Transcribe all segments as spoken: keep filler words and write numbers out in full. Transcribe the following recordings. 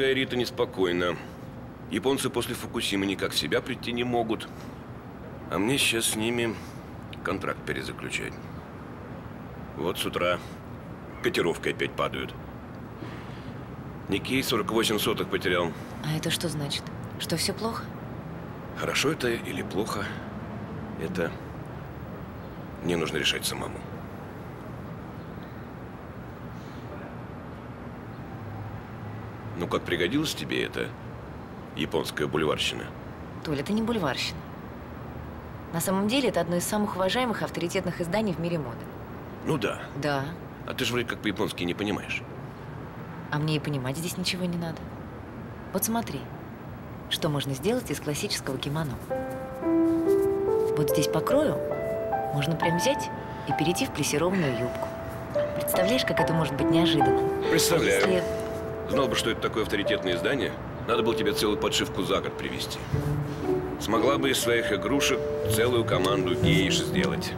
Рита неспокойно. Японцы после Фукусимы никак в себя прийти не могут. А мне сейчас с ними контракт перезаключать. Вот с утра котировки опять падают. Никей сорок восемь сотых потерял. А это что значит? Что все плохо? Хорошо это или плохо? Это мне нужно решать самому. Ну, как пригодилась тебе эта японская бульварщина? Толя, это не бульварщина. На самом деле, это одно из самых уважаемых авторитетных изданий в мире моды. Ну да. Да. А ты же вроде как по-японски не понимаешь. А мне и понимать здесь ничего не надо. Вот смотри, что можно сделать из классического кимоно. Вот здесь по крою можно прям взять и перейти в плессированную юбку. Представляешь, как это может быть неожиданно? Представляю. А если... Знал бы, что это такое авторитетное издание, надо было тебе целую подшивку за год привезти. Смогла бы из своих игрушек целую команду гейш сделать.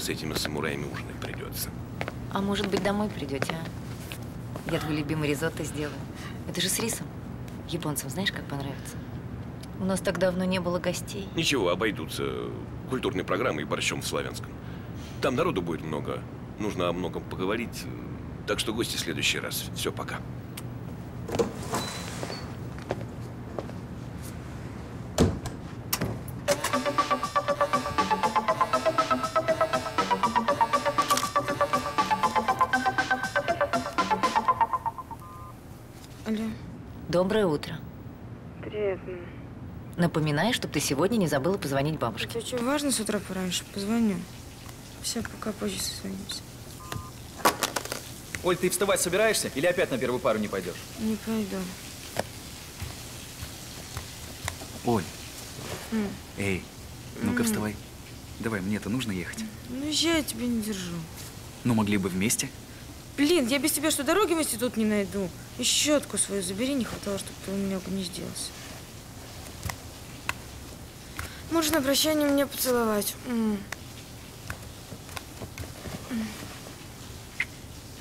С этими самураями ужинать придется. А может быть, домой придете, а? Я твой любимый ризотто сделаю. Это же с рисом. Японцам знаешь, как понравится? У нас так давно не было гостей. Ничего, обойдутся культурной программой и борщом в Славянском. Там народу будет много. Нужно о многом поговорить. Так что гости в следующий раз. Все, пока. Доброе утро. Приятно. Напоминаю, чтобы ты сегодня не забыла позвонить бабушке. Это очень важно с утра пораньше. Позвоню. Все, пока, позже созвонимся. Оль, ты вставать собираешься? Или опять на первую пару не пойдешь? Не пойду. Оль. Mm. Эй, ну-ка mm. вставай. Давай, мне-то нужно ехать. Ну, езжай, я тебя не держу. Ну, могли бы вместе. Блин, я без тебя что, дороги в институт не найду? И щетку свою забери, не хватало, чтобы ты у меня угнездилась. Можешь на прощание меня поцеловать?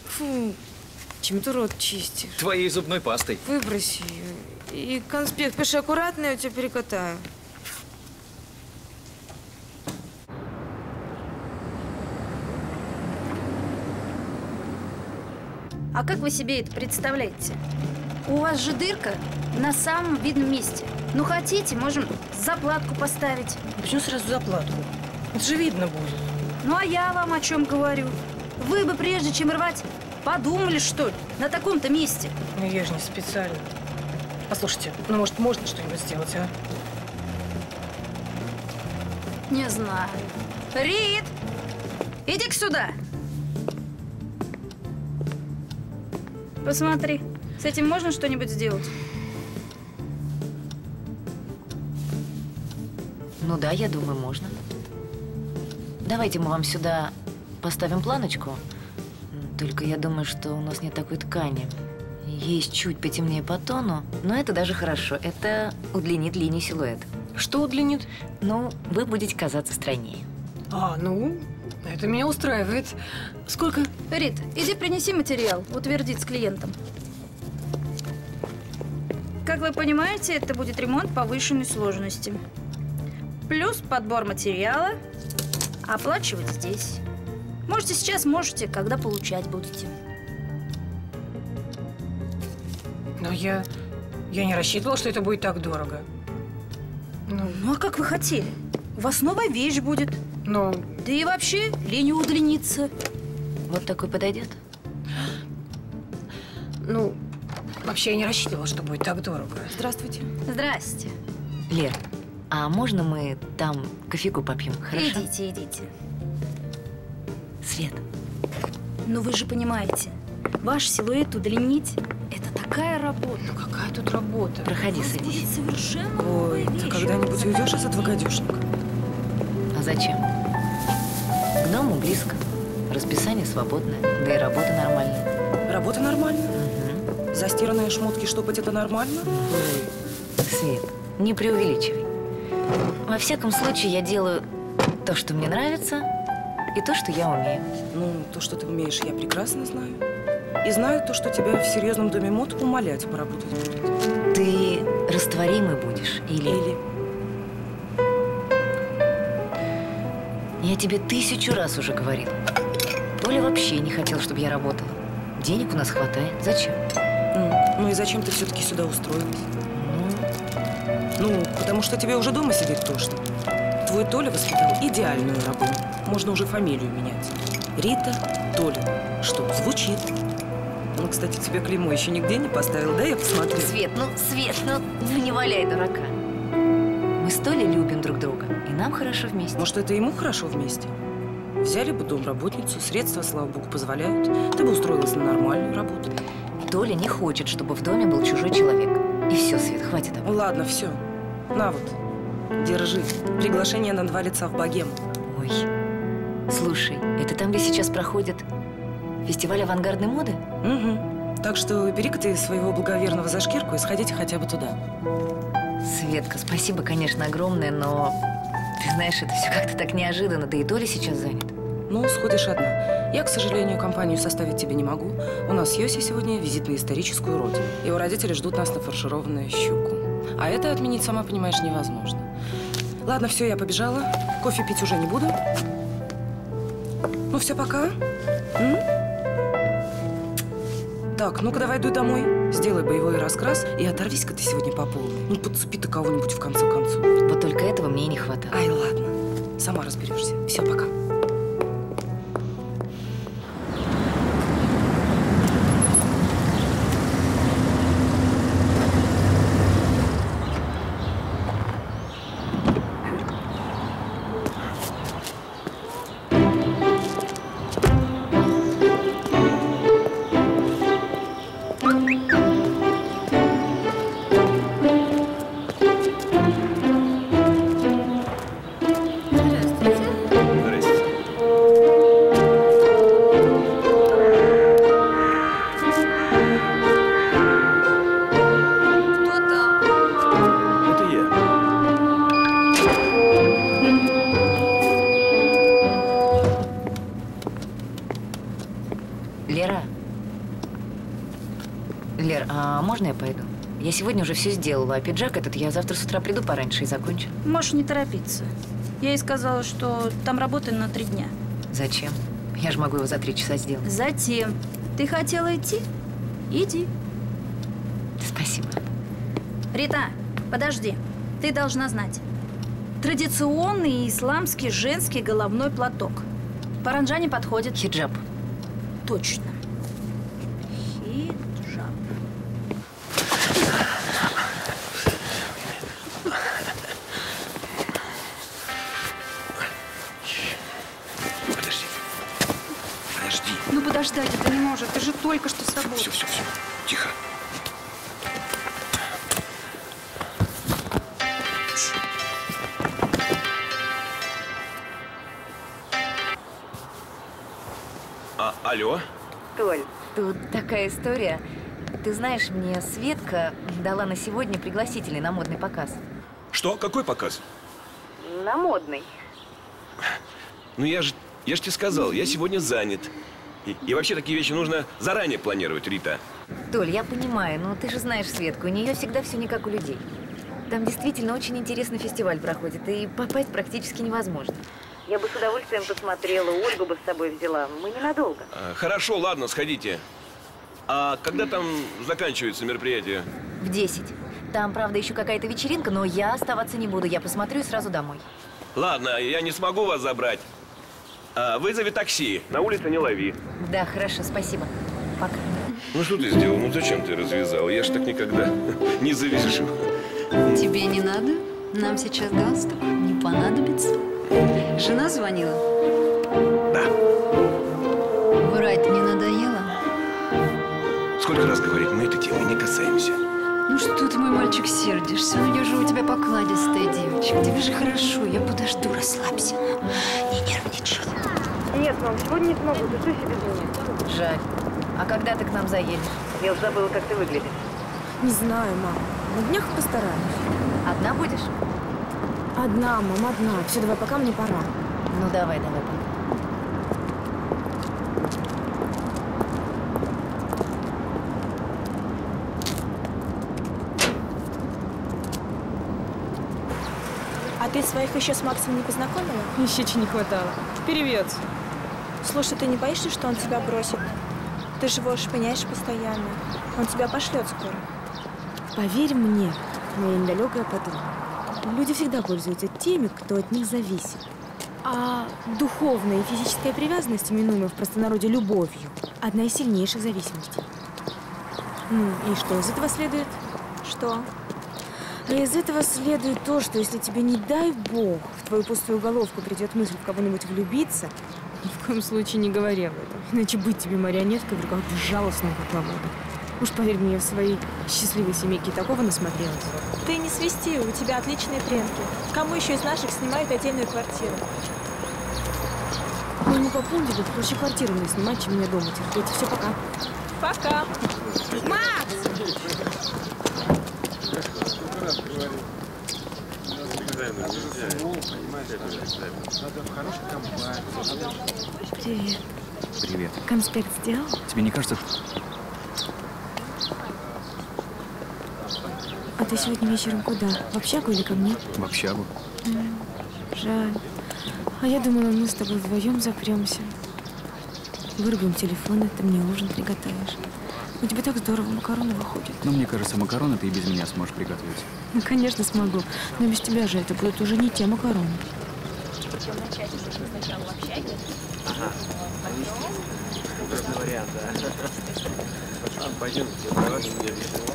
Фу, чем ты рот чистишь? Твоей зубной пастой. Выброси ее. И конспект пиши аккуратно, я у тебя перекатаю. А как вы себе это представляете? У вас же дырка на самом видном месте. Ну, хотите, можем заплатку поставить. Почему сразу заплатку? Это же видно будет. Ну, а я вам о чем говорю. Вы бы, прежде чем рвать, подумали, что ли, на таком-то месте. Ну, я же не специально. Послушайте, ну, может, можно что-нибудь сделать, а? Не знаю. Рит, иди-ка сюда. Посмотри, с этим можно что-нибудь сделать? Ну да, я думаю, можно. Давайте мы вам сюда поставим планочку. Только я думаю, что у нас нет такой ткани. Есть чуть потемнее по тону, но это даже хорошо. Это удлинит линию силуэта. Что удлинит? Ну, вы будете казаться стройнее. А, ну, это меня устраивает. Сколько? Рит, иди принеси материал, утвердить с клиентом. Как вы понимаете, это будет ремонт повышенной сложности. Плюс подбор материала. Оплачивать здесь. Можете сейчас, можете, когда получать будете. Но я, я не рассчитывала, что это будет так дорого. Ну, ну а как вы хотели? У вас новая вещь будет. Ну. Да и вообще лень удлинится. Вот такой подойдет? Ну, вообще я не рассчитывала, что будет так дорого. Здравствуйте. Здрасте. Лер, а можно мы там кофейку попьем? Хорошо? Идите, идите. Свет. Ну вы же понимаете, ваш силуэт удлинить – это такая работа. Ну какая тут работа? Проходи, садись. Будет совершенно новая вещь. Ой, ты когда-нибудь уйдешь из этого гадюшника? А зачем? К дому близко. Расписание свободное, да и работа нормальная. Работа нормальная? Угу. Застиранные шмотки штопать – это нормально? Угу. Свет, не преувеличивай. Во всяком случае, я делаю то, что мне нравится, и то, что я умею. Ну, то, что ты умеешь, я прекрасно знаю. И знаю то, что тебя в серьезном доме мод умолять поработать будут. Ты растворимый будешь, или… Или… Я тебе тысячу раз уже говорила. Толя вообще не хотел, чтобы я работала. Денег у нас хватает. Зачем? Ну, ну и зачем ты все-таки сюда устроилась? Ну, ну, потому что тебе уже дома сидеть тошно. Твой Толя воспитал идеальную рабыню. Можно уже фамилию менять. Рита Толя. Что, звучит? Ну, кстати, тебе клеймо еще нигде не поставил, да? Я посмотрю. Свет, ну, Свет, ну, ну не валяй дурака. Мы с Толей любим друг друга, и нам хорошо вместе. Может, это ему хорошо вместе? Взяли бы домработницу, средства, слава богу, позволяют. Ты бы устроилась на нормальную работу. Толя не хочет, чтобы в доме был чужой человек. И все, Свет, хватит об этом. Ладно, все. На вот, держи. Приглашение на два лица в богем. Ой, слушай, это там, где сейчас проходит фестиваль авангардной моды? Угу. Так что бери-ка ты своего благоверного за шкирку и сходите хотя бы туда. Светка, спасибо, конечно, огромное, но ты знаешь, это все как-то так неожиданно, да и Толя сейчас занят. Ну, сходишь одна. Я, к сожалению, компанию составить тебе не могу. У нас с Йоси сегодня визит на историческую родину. Его родители ждут нас на фаршированную щуку. А это отменить, сама понимаешь, невозможно. Ладно, все, я побежала. Кофе пить уже не буду. Ну, все, пока. М? Так, ну-ка давай дуй домой, сделай боевой раскрас и оторвись-ка ты сегодня по полной. Ну, подцепи ты кого-нибудь в конце концов. Вот только этого мне и не хватало. Ай, ладно. Сама разберешься. Все, пока. Здравствуйте. Лера, Лер, а можно я пойду? Я сегодня уже все сделала, а пиджак этот я завтра с утра приду пораньше и закончу. Можешь не торопиться. Я ей сказала, что там работа на три дня. Зачем? Я же могу его за три часа сделать. Затем. Ты хотела идти? Иди. Спасибо. Рита, подожди. Ты должна знать. Традиционный исламский женский головной платок. Паранджане подходит. Хиджаб. Точно. Подождать, это не может. Ты же только что с собой. Все, все, все. Тихо. А, алло? Толь, тут такая история. Ты знаешь, мне Светка дала на сегодня пригласительный на модный показ. Что? Какой показ? На модный. Ну я же, я же тебе сказал, я сегодня занят. И, и вообще такие вещи нужно заранее планировать, Рита. Толь, я понимаю, но ты же знаешь Светку, у нее всегда все не как у людей. Там действительно очень интересный фестиваль проходит, и попасть практически невозможно. Я бы с удовольствием посмотрела, Ольгу бы с собой взяла, мы ненадолго. А, хорошо, ладно, сходите. А когда там заканчивается мероприятие? В десять. Там, правда, еще какая-то вечеринка, но я оставаться не буду, я посмотрю и сразу домой. Ладно, я не смогу вас забрать. Вызови такси. На улице не лови. Да, хорошо, спасибо. Пока. Ну что ты сделал? Ну зачем ты развязал? Я ж так никогда не завяжу. Тебе не надо. Нам сейчас галстук не понадобится. Жена звонила? Да. Врать не надоело? Сколько раз говорить, мы этой темы не касаемся. Ну что ты, мой мальчик, сердишься? Ну я же у тебя покладистая девочка. Тебе же хорошо, я подожду, расслабься. Не нервничай. Нет, мам, сегодня не смогу, ты что себе думаешь? Жаль. А когда ты к нам заедешь? Я уже забыла, как ты выглядишь. Не знаю, мам. На днях постараюсь. Одна будешь? Одна, мам, одна. Все, давай, пока мне пора. Ну давай, давай, пока. Ты своих еще с Максом не познакомила? Еще чего не хватало. Привет. Слушай, ты не боишься, что он тебя бросит? Ты же его шпыняешь постоянно. Он тебя пошлет скоро. Поверь мне, моя недалекая подруга. Люди всегда пользуются теми, кто от них зависит. А духовная и физическая привязанность, именуемая в простонародье любовью, одна из сильнейших зависимостей. Ну и что из этого следует? Что? Но из этого следует то, что если тебе, не дай бог, в твою пустую головку придет мысль в кого-нибудь влюбиться, ни в коем случае не говори об этом. Иначе быть тебе марионеткой в руках безжалостного поклонника. Уж поверь мне, я в своей счастливой семейке такого насмотрелась. Ты не свисти, у тебя отличные предки. Кому еще из наших снимают отдельную квартиру? Ну, не по пункту, да, проще квартиру мне снимать, чем мне дома терпеть. Все, пока. Пока. Макс! Привет. Привет. Конспект сделал? Тебе не кажется? А ты сегодня вечером куда? В общагу или ко мне? В общагу. М-м, жаль. А я думала, мы с тобой вдвоем запремся. Вырубим телефоны, ты мне ужин приготовишь. У тебя так здорово макароны выходят. Ну, мне кажется, макароны ты и без меня сможешь приготовить. Ну, конечно, смогу. Но без тебя же это будут уже не те макароны. Причем начать сначала в общаге. Ага. Обычный вариант, да. А, пойдем, тебе давайте мне объясним.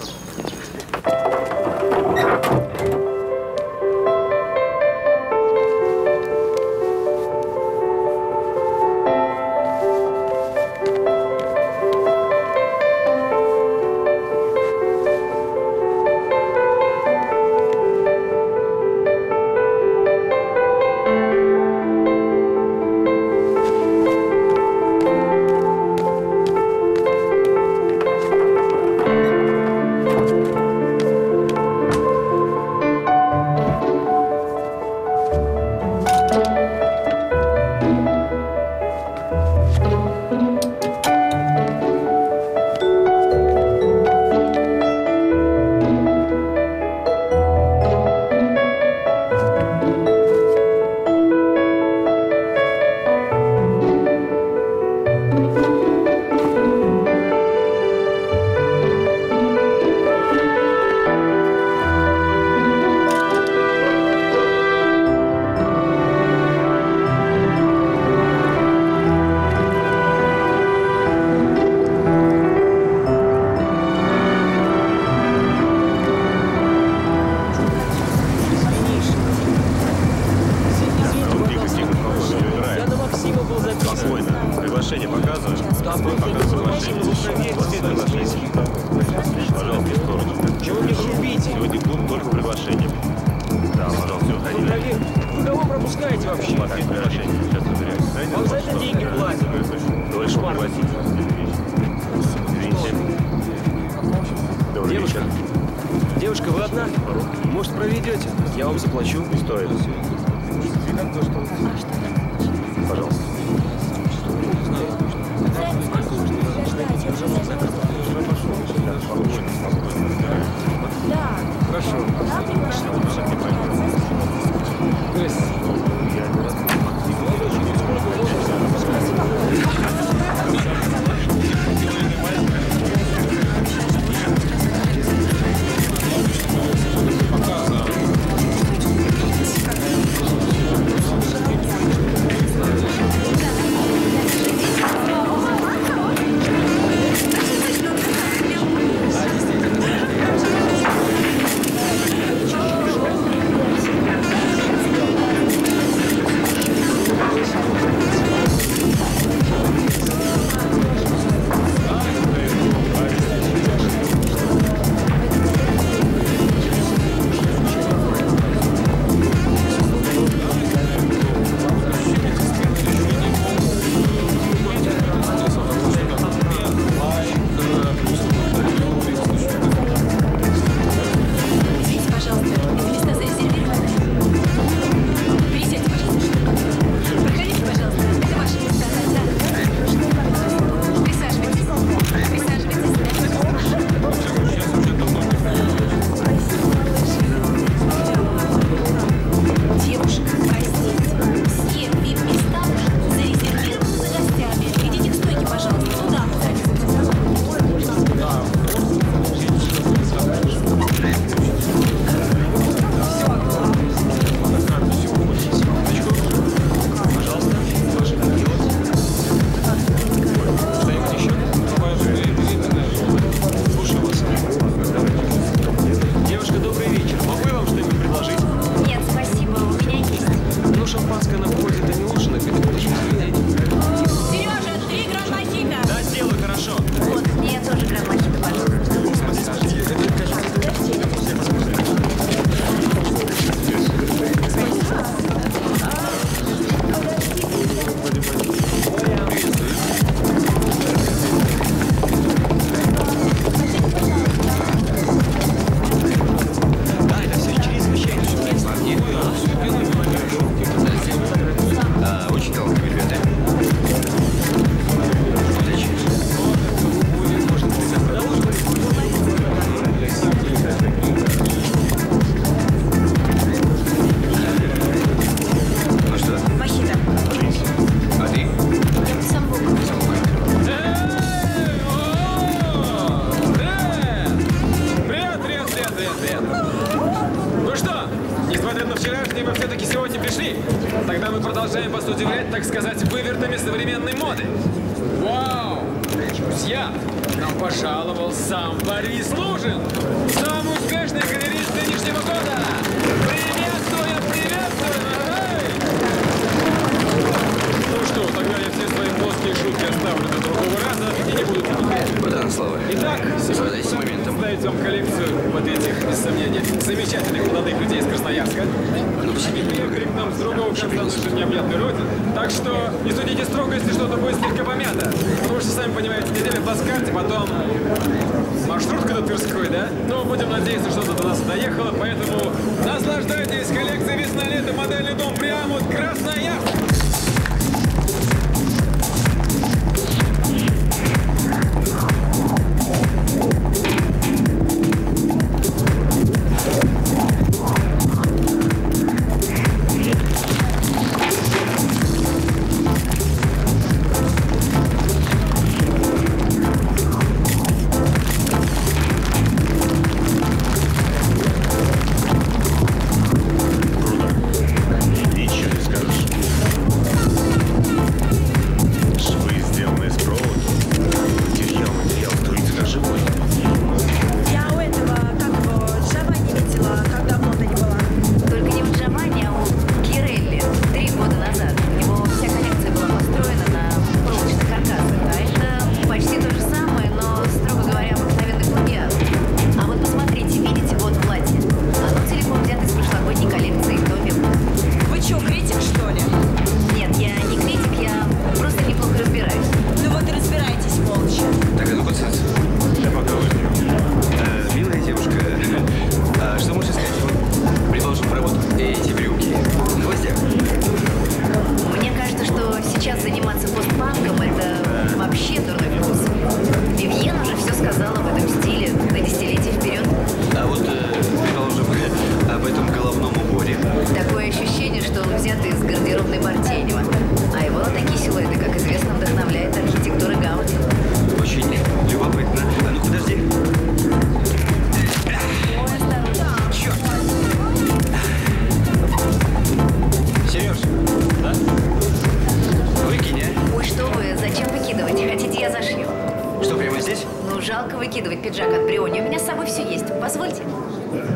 Жалко выкидывать пиджак от Бриони. У меня с собой все есть. Позвольте?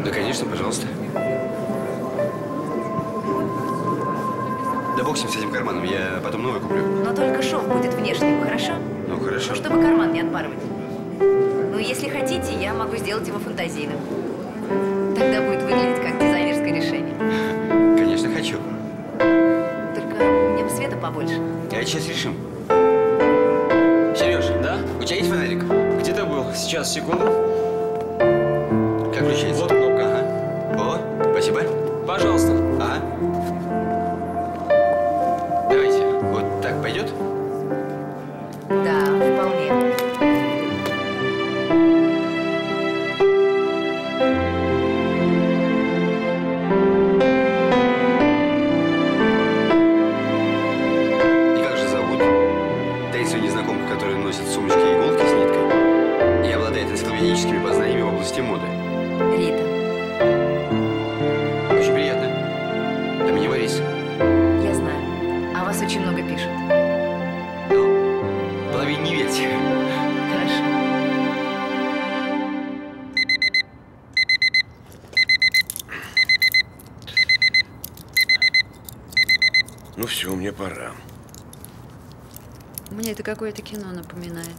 Да, конечно, пожалуйста. Да бог с ним, с этим карманом. Я потом новый куплю. Но только шов будет внешним, хорошо? Ну, хорошо. Чтобы карман не отпарывать. Ну, если хотите, я могу сделать его фантазийным. Тогда будет выглядеть как дизайнерское решение. Конечно, хочу. Только мне бы света побольше. А это сейчас решим. Сережа, да? У тебя есть фонарик? Где ты был? Сейчас, секунду. Как включается? Вот кнопка. Ага. О, спасибо. Пожалуйста. Ага. Давайте. Вот так пойдет? Да, вполне. Моды. Рита. Очень приятно. Да мне Борис. Я знаю. А вас очень много пишут. Ну, половине не верьте. Хорошо. Ну все, мне пора. Мне это какое-то кино напоминает.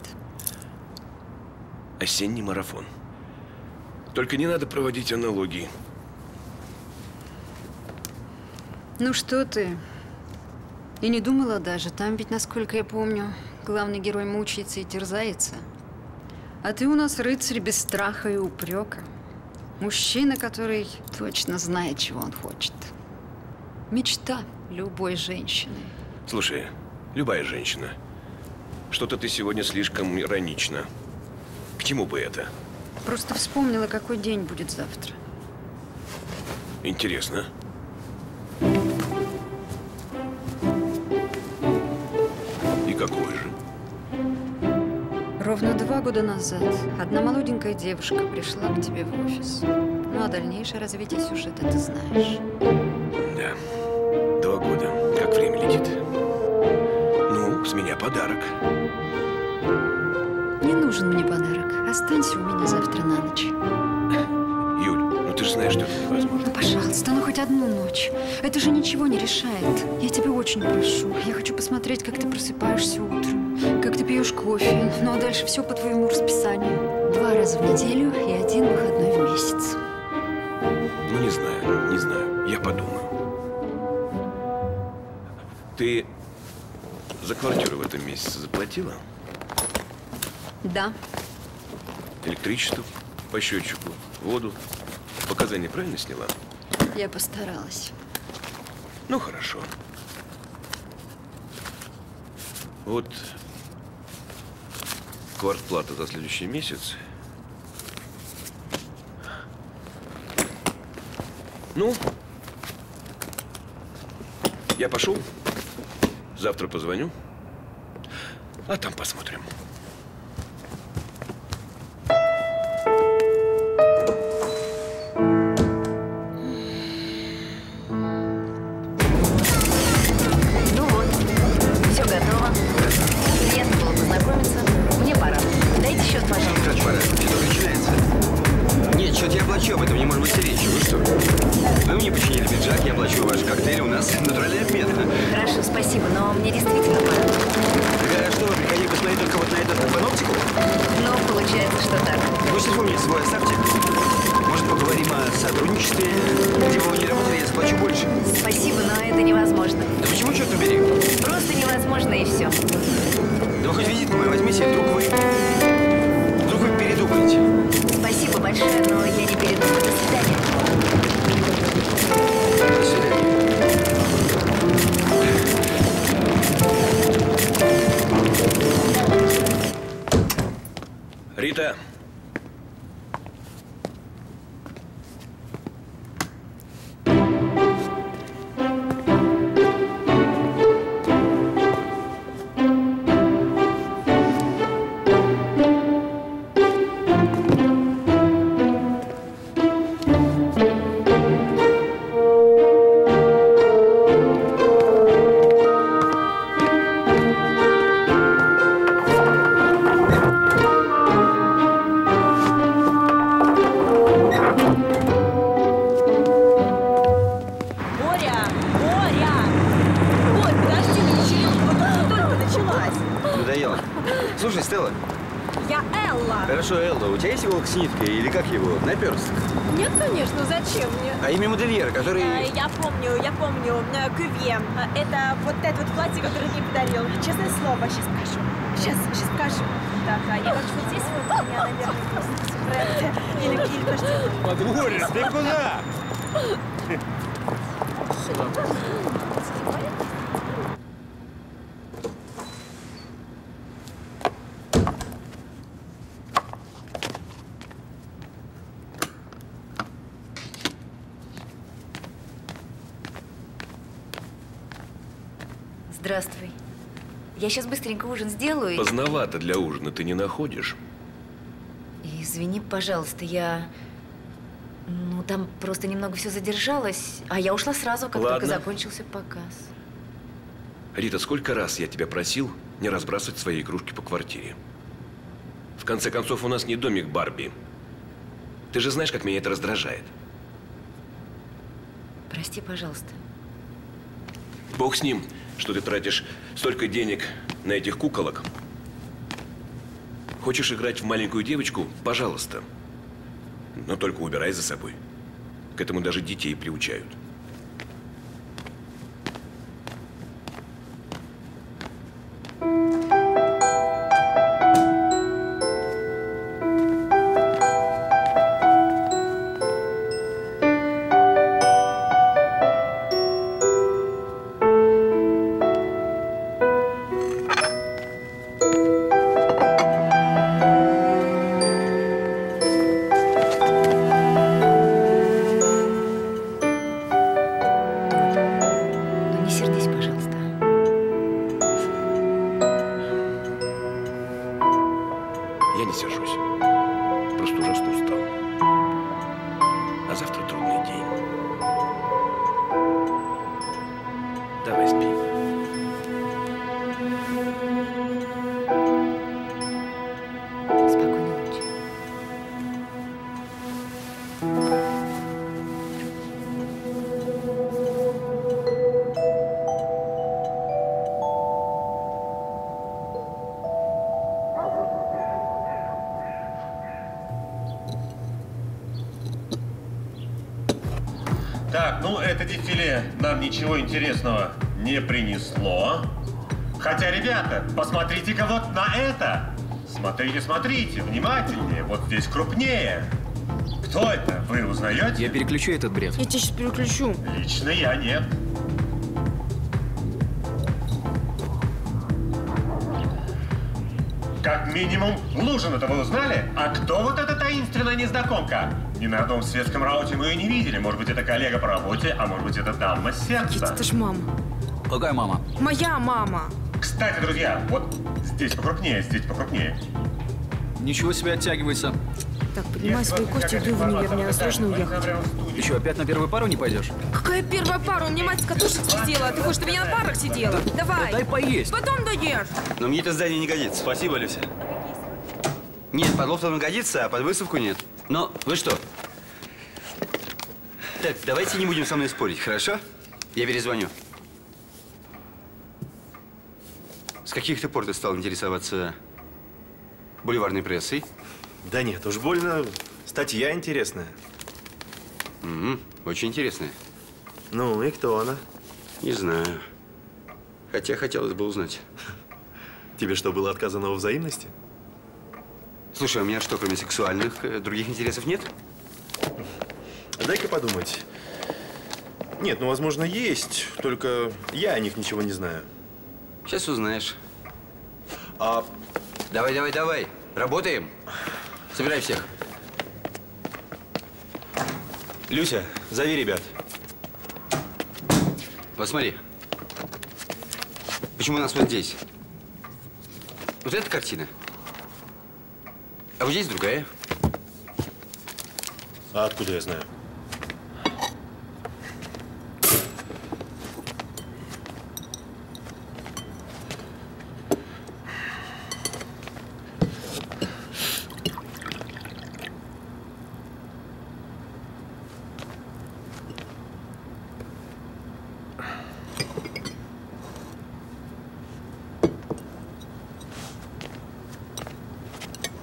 «Осенний марафон». Только не надо проводить аналогии. Ну что ты? И не думала даже. Там ведь, насколько я помню, главный герой мучается и терзается. А ты у нас рыцарь без страха и упрека. Мужчина, который точно знает, чего он хочет. Мечта любой женщины. Слушай, любая женщина, что-то ты сегодня слишком иронична. К чему бы это? Просто вспомнила, какой день будет завтра. Интересно. И какой же? Ровно два года назад одна молоденькая девушка пришла к тебе в офис. Ну, а дальнейшее развитие сюжета ты знаешь. Да. Два года. Как время летит. Ну, с меня подарок. Не нужен мне подарок. Останься у меня завтра на ночь. Юль, ну ты же знаешь, что это невозможно. Ну, пожалуйста, ну хоть одну ночь. Это же ничего не решает. Я тебя очень прошу. Я хочу посмотреть, как ты просыпаешься утром, как ты пьешь кофе. Ну, а дальше все по твоему расписанию. Два раза в неделю и один выходной в месяц. Ну, не знаю, не знаю. Я подумаю. Ты за квартиру в этом месяце заплатила? Да. Электричество по счетчику, воду. Показания правильно сняла? Я постаралась. Ну, хорошо. Вот квартплата за следующий месяц. Ну, я пошел. Завтра позвоню. А там посмотрим. Слушай, Стелла. Я Элла. Хорошо, Элла. У тебя есть волк с ниткой или как его? Наперсток? Нет, конечно. Зачем мне? А имя модельера, который… Э, я помню, я помню. Кювье. Это вот это вот платье, которое мне подарил. Честное слово. Сейчас покажу. Сейчас, сейчас покажу. Так, а я хочу вот здесь вот. У меня, наверное, или или подожди. Подворец, ты куда? Здравствуй. Я сейчас быстренько ужин сделаю. Поздновато для ужина, ты не находишь? Извини, пожалуйста, я… Ну, там просто немного все задержалось, а я ушла сразу, как Ладно. Только закончился показ. Рита, сколько раз я тебя просил не разбрасывать свои игрушки по квартире? В конце концов, у нас не домик Барби. Ты же знаешь, как меня это раздражает. Прости, пожалуйста. Бог с ним, что ты тратишь столько денег на этих куколок. Хочешь играть в маленькую девочку? Пожалуйста. Но только убирай за собой. К этому даже детей приучают. Ничего интересного не принесло. Хотя, ребята, посмотрите-ка вот на это. Смотрите, смотрите, внимательнее. Вот здесь крупнее. Кто это? Вы узнаете? Я переключу этот бред. Я тебя сейчас переключу. Лично я нет. Как минимум, Лужин это вы узнали? А кто вот эта таинственная незнакомка? Ни на одном светском рауте мы ее не видели. Может быть, это коллега по работе, а может быть, это дама сердца. Никита, это ж мама. Какая мама? Моя мама. Кстати, друзья, вот здесь покрупнее, здесь покрупнее. Ничего себе, оттягивайся. Так, поднимай свою кость и иду в универ, мне сложно уехать. Ты что, опять на первую пару не пойдешь? Какая первая пара? У меня мать с катушек сидела, а ты хочешь, чтобы я на парах сидела? Да, давай. Да дай поесть. Потом доешь. Но мне это здание не годится. Спасибо, Люся. Нет, под лофтом годится, а под выставку нет. Но вы что? Так, давайте не будем со мной спорить, хорошо? Я перезвоню. С каких-то пор ты стал интересоваться бульварной прессой? Да нет, уж больно статья интересная. Угу, очень интересная. Ну и кто она? Не знаю. Хотя хотелось бы узнать. Тебе что, было отказано во взаимности? Слушай, у меня что, кроме сексуальных, других интересов нет? Дай-ка подумать. Нет, ну, возможно, есть, только я о них ничего не знаю. Сейчас узнаешь. А… Давай, давай, давай. Работаем. Собирай всех. Люся, зови ребят. Вот смотри. Почему у нас вот здесь? Вот эта картина. А вот здесь другая. А откуда я знаю?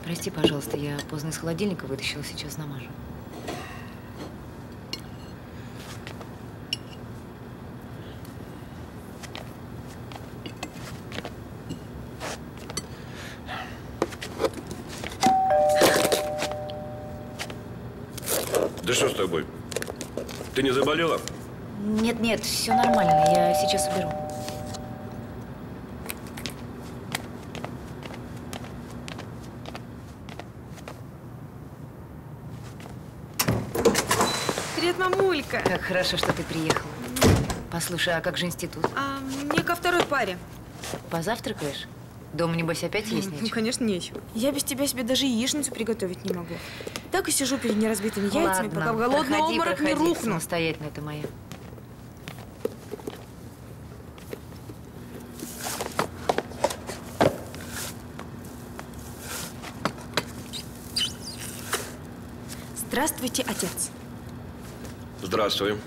Прости, пожалуйста, я поздно из холодильника вытащила, сейчас намажу. Да что с тобой? Ты не заболела? Нет, нет, все нормально, я сейчас уберу. Привет, мамулька! Как хорошо, что ты приехала. Послушай, а как же институт? А, мне ко второй паре. Позавтракаешь? Дома, небось, опять есть нечего? Ну, конечно, нечего. Я без тебя себе даже яичницу приготовить не могу. Так и сижу перед неразбитыми яйцами, ладно, пока в голодный проходи, обморок проходи, не рухну. Самостоятельно ты моя. Здравствуйте, отец. Здравствуй.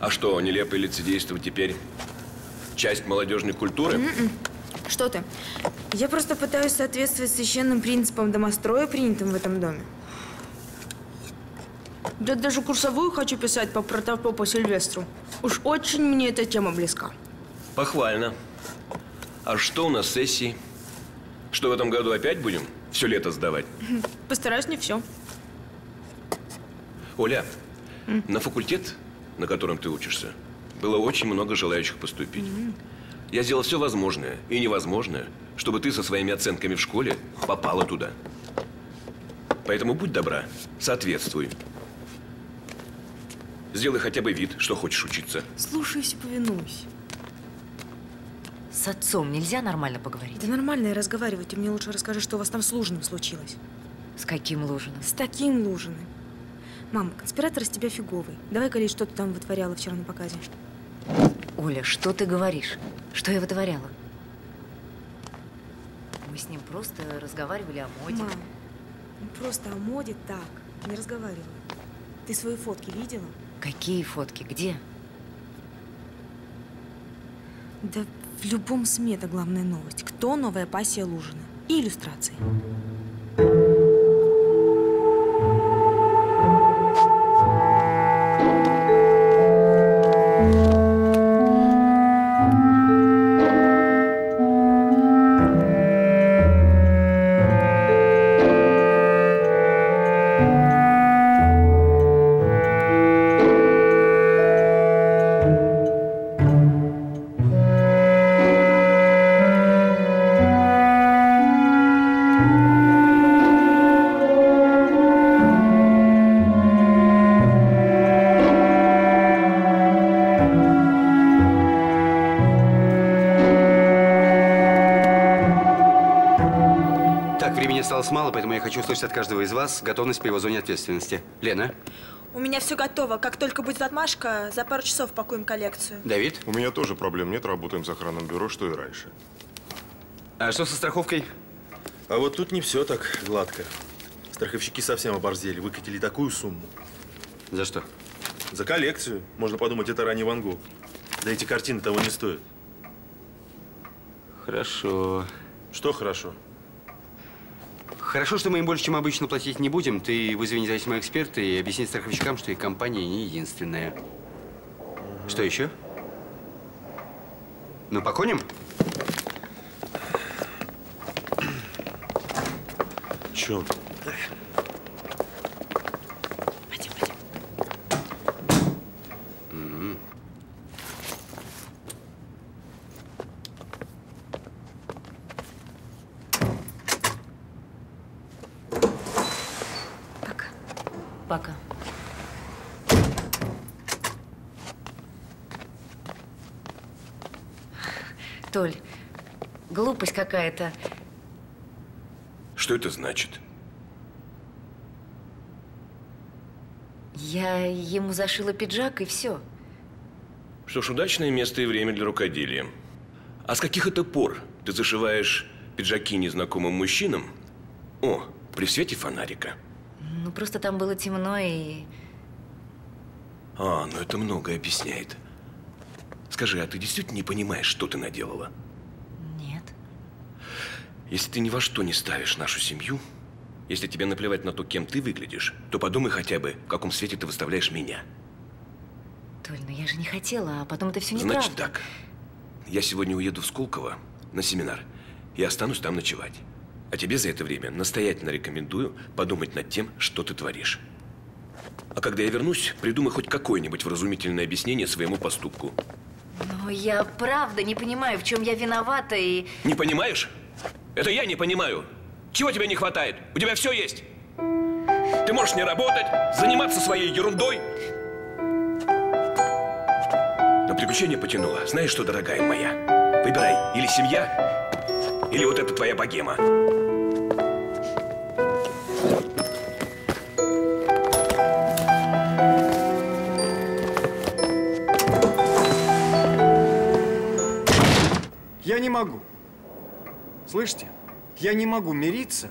А что, нелепое лицедейство теперь часть молодежной культуры? Mm-mm. Что ты? Я просто пытаюсь соответствовать священным принципам домостроя, принятым в этом доме. Да даже курсовую хочу писать по протопопу Сильвестру. Уж очень мне эта тема близка. Похвально. А что у нас с сессией? Что, в этом году опять будем все лето сдавать? Постараюсь не все. Оля, mm. на факультет, на котором ты учишься, было очень много желающих поступить. Mm. Я сделал все возможное и невозможное, чтобы ты со своими оценками в школе попала туда. Поэтому будь добра, соответствуй. Сделай хотя бы вид, что хочешь учиться. Слушаюсь и повинуюсь. С отцом нельзя нормально поговорить? Да нормально я разговариваю. Ты мне лучше расскажи, что у вас там с Лужиным случилось. С каким Лужиным? С таким Лужиным. Мама, конспиратор из тебя фиговый. Давай-ка лишь, что ты там вытворяла вчера на показе. Оля, что ты говоришь? Что я вытворяла? Мы с ним просто разговаривали о моде. Мама, ну просто о моде так, не разговаривала. Ты свои фотки видела? Какие фотки? Где? Да в любом СМИ это главная новость. Кто новая пассия Лужина? И иллюстрации. Мало, поэтому я хочу услышать от каждого из вас готовность по его зоне ответственности. Лена? У меня все готово. Как только будет отмашка, за пару часов пакуем коллекцию. Давид? У меня тоже проблем нет. Работаем с охранным бюро, что и раньше. А что со страховкой? А вот тут не все так гладко. Страховщики совсем оборзели. Выкатили такую сумму. За что? За коллекцию. Можно подумать, это ранний Ван Гог. Да эти картины того не стоят. Хорошо. Что хорошо? Хорошо, что мы им больше, чем обычно, платить не будем. Ты вызови независимого эксперта и объясни страховщикам, что их компания не единственная. Угу. Что еще? Ну, поконим? Чё? Пойдем, пойдем. Угу. Пока. Толь, глупость какая-то. Что это значит? Я ему зашила пиджак, и все. Что ж, удачное место и время для рукоделия. А с каких это пор ты зашиваешь пиджаки незнакомым мужчинам? О, при свете фонарика. Ну, просто там было темно и… А, ну это многое объясняет. Скажи, а ты действительно не понимаешь, что ты наделала? Нет. Если ты ни во что не ставишь нашу семью, если тебе наплевать на то, кем ты выглядишь, то подумай хотя бы, в каком свете ты выставляешь меня. Толь, ну я же не хотела, а потом это все неправда. Значит так, я сегодня уеду в Сколково на семинар и останусь там ночевать. А тебе за это время настоятельно рекомендую подумать над тем, что ты творишь. А когда я вернусь, придумай хоть какое-нибудь вразумительное объяснение своему поступку. Но я правда не понимаю, в чем я виновата и… Не понимаешь? Это я не понимаю. Чего тебе не хватает? У тебя все есть. Ты можешь не работать, заниматься своей ерундой. Но приключение потянуло. Знаешь что, дорогая моя? Выбирай, или семья, или вот эта твоя богема. Я не могу. Слышите? Я не могу мириться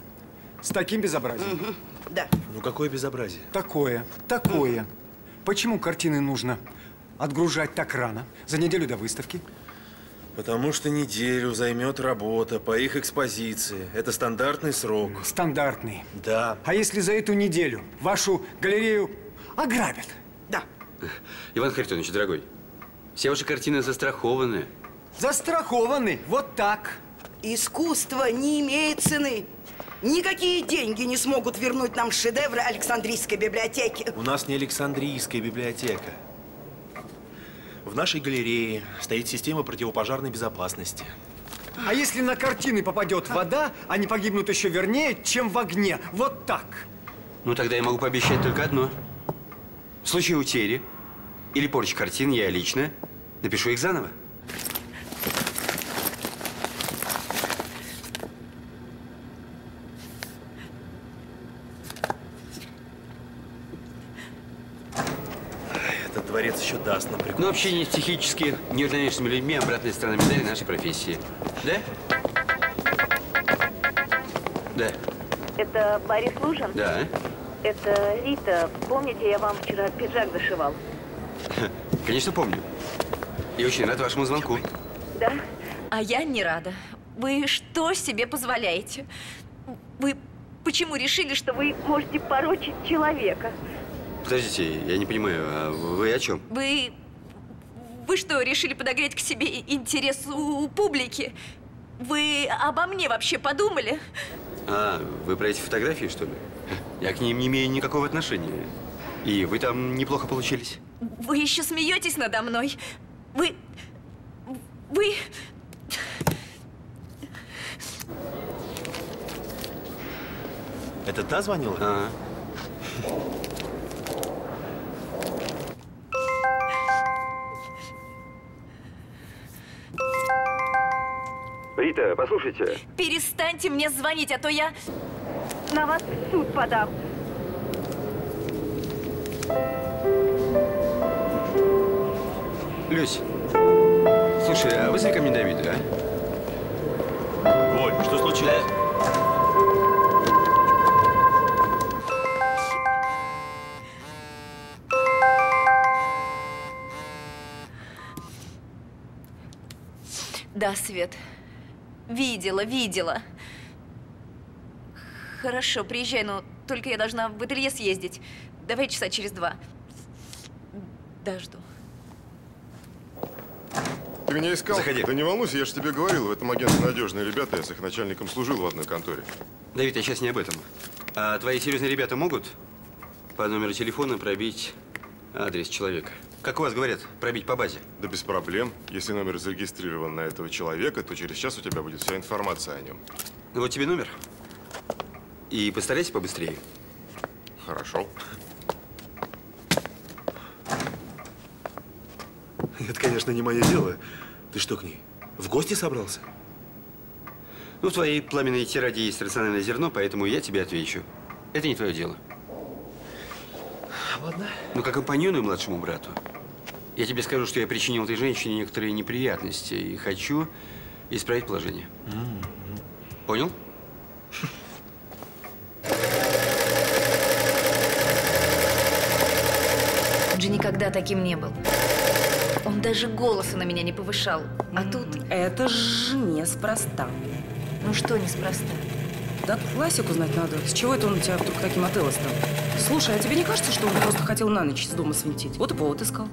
с таким безобразием. Угу. Да. Ну какое безобразие? Такое, такое. Угу. Почему картины нужно отгружать так рано, за неделю до выставки? Потому что неделю займет работа по их экспозиции. Это стандартный срок. Стандартный. Да. А если за эту неделю вашу галерею ограбят? Да. Иван Харитонович, дорогой, все ваши картины застрахованы. Застрахованы? Вот так. Искусство не имеет цены. Никакие деньги не смогут вернуть нам шедевры Александрийской библиотеки. У нас не Александрийская библиотека. В нашей галерее стоит система противопожарной безопасности. А если на картины попадет вода, они погибнут еще вернее, чем в огне. Вот так. Ну, тогда я могу пообещать только одно. В случае утери или порчи картин я лично напишу их заново. Еще даст нам прикол. Но общение с психически неуравновешенными людьми — обратная сторона медали нашей профессии. Да? Да. Это Борис Лужин? Да. Это Рита. Помните, я вам вчера пиджак зашивал? Конечно, помню. И очень рад вашему звонку. Да? А я не рада. Вы что себе позволяете? Вы почему решили, что вы можете порочить человека? Подождите, я не понимаю, а вы о чем? Вы… Вы что, решили подогреть к себе интерес у публики? Вы обо мне вообще подумали? А, вы про эти фотографии, что ли? Я к ним не имею никакого отношения. И вы там неплохо получились. Вы еще смеетесь надо мной? Вы… Вы… Это та звонила? А. Рита, послушайте. Перестаньте мне звонить, а то я на вас в суд подам. Люсь, слушай, а вызови ко мне Давида, а? Оль, что случилось? Да. Да, Свет. Видела, видела. Хорошо, приезжай, но только я должна в ателье съездить. Давай часа через два. Да, жду. Ты меня искал? Заходи. Да не волнуйся, я же тебе говорил, в этом агентстве надежные ребята, я с их начальником служил в одной конторе. Давид, я сейчас не об этом. А твои серьезные ребята могут по номеру телефона пробить адрес человека? Как у вас говорят, пробить по базе? Да без проблем. Если номер зарегистрирован на этого человека, то через час у тебя будет вся информация о нем. Ну вот тебе номер. И постарайся побыстрее. Хорошо. Это, конечно, не мое дело. Ты что к ней? В гости собрался? Ну, в твоей пламенной тираде есть рациональное зерно, поэтому я тебе отвечу. Это не твое дело. Ладно. Ну, как компаньону младшему брату, я тебе скажу, что я причинил этой женщине некоторые неприятности и хочу исправить положение. Mm-hmm. Понял? Он же никогда таким не был. Он даже голоса на меня не повышал. А тут… Это же неспроста. Ну что неспроста? Да классику знать надо. С чего это он у тебя вдруг таким отелом стал? Слушай, а тебе не кажется, что он просто хотел на ночь с дома свинтить? Вот и повод искал. Ну,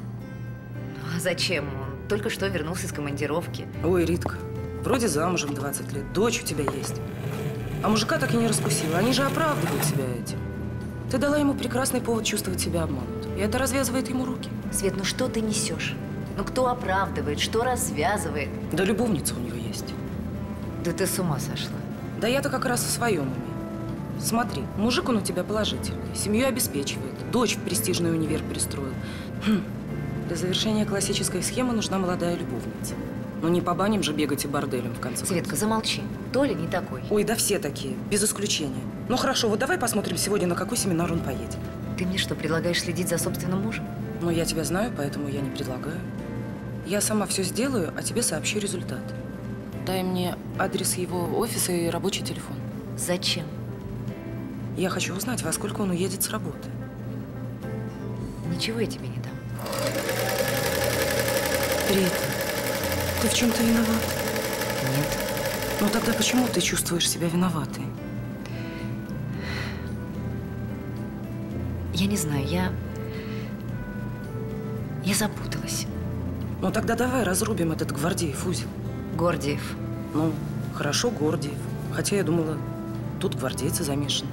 а зачем? Он только что вернулся из командировки. Ой, Ритка, вроде замужем двадцать лет, дочь у тебя есть. А мужика так и не раскусила. Они же оправдывают себя этим. Ты дала ему прекрасный повод чувствовать себя обманутым. И это развязывает ему руки. Свет, ну что ты несешь? Ну кто оправдывает, что развязывает? Да любовница у него есть. Да ты с ума сошла. Да я-то как раз в своем уме. Смотри, мужик он у тебя положительный, семью обеспечивает, дочь в престижный универ пристроил. Хм. Для завершения классической схемы нужна молодая любовница. Ну не по баням же бегать и борделем в конце концов. Светка, замолчи. Толя не такой. Ой, да все такие, без исключения. Ну хорошо, вот давай посмотрим сегодня, на какой семинар он поедет. Ты мне что, предлагаешь следить за собственным мужем? Ну я тебя знаю, поэтому я не предлагаю. Я сама все сделаю, а тебе сообщу результат. Дай мне адрес его офиса и рабочий телефон. Зачем? Я хочу узнать, во сколько он уедет с работы. Ничего я тебе не дам. Привет. Ты в чем-то виноват? Нет. Ну тогда почему ты чувствуешь себя виноватой? Я не знаю, я... Я запуталась. Ну тогда давай разрубим этот Гордиев узел. Гордиев. Ну, хорошо, Гордиев. Хотя я думала, тут гвардейцы замешаны.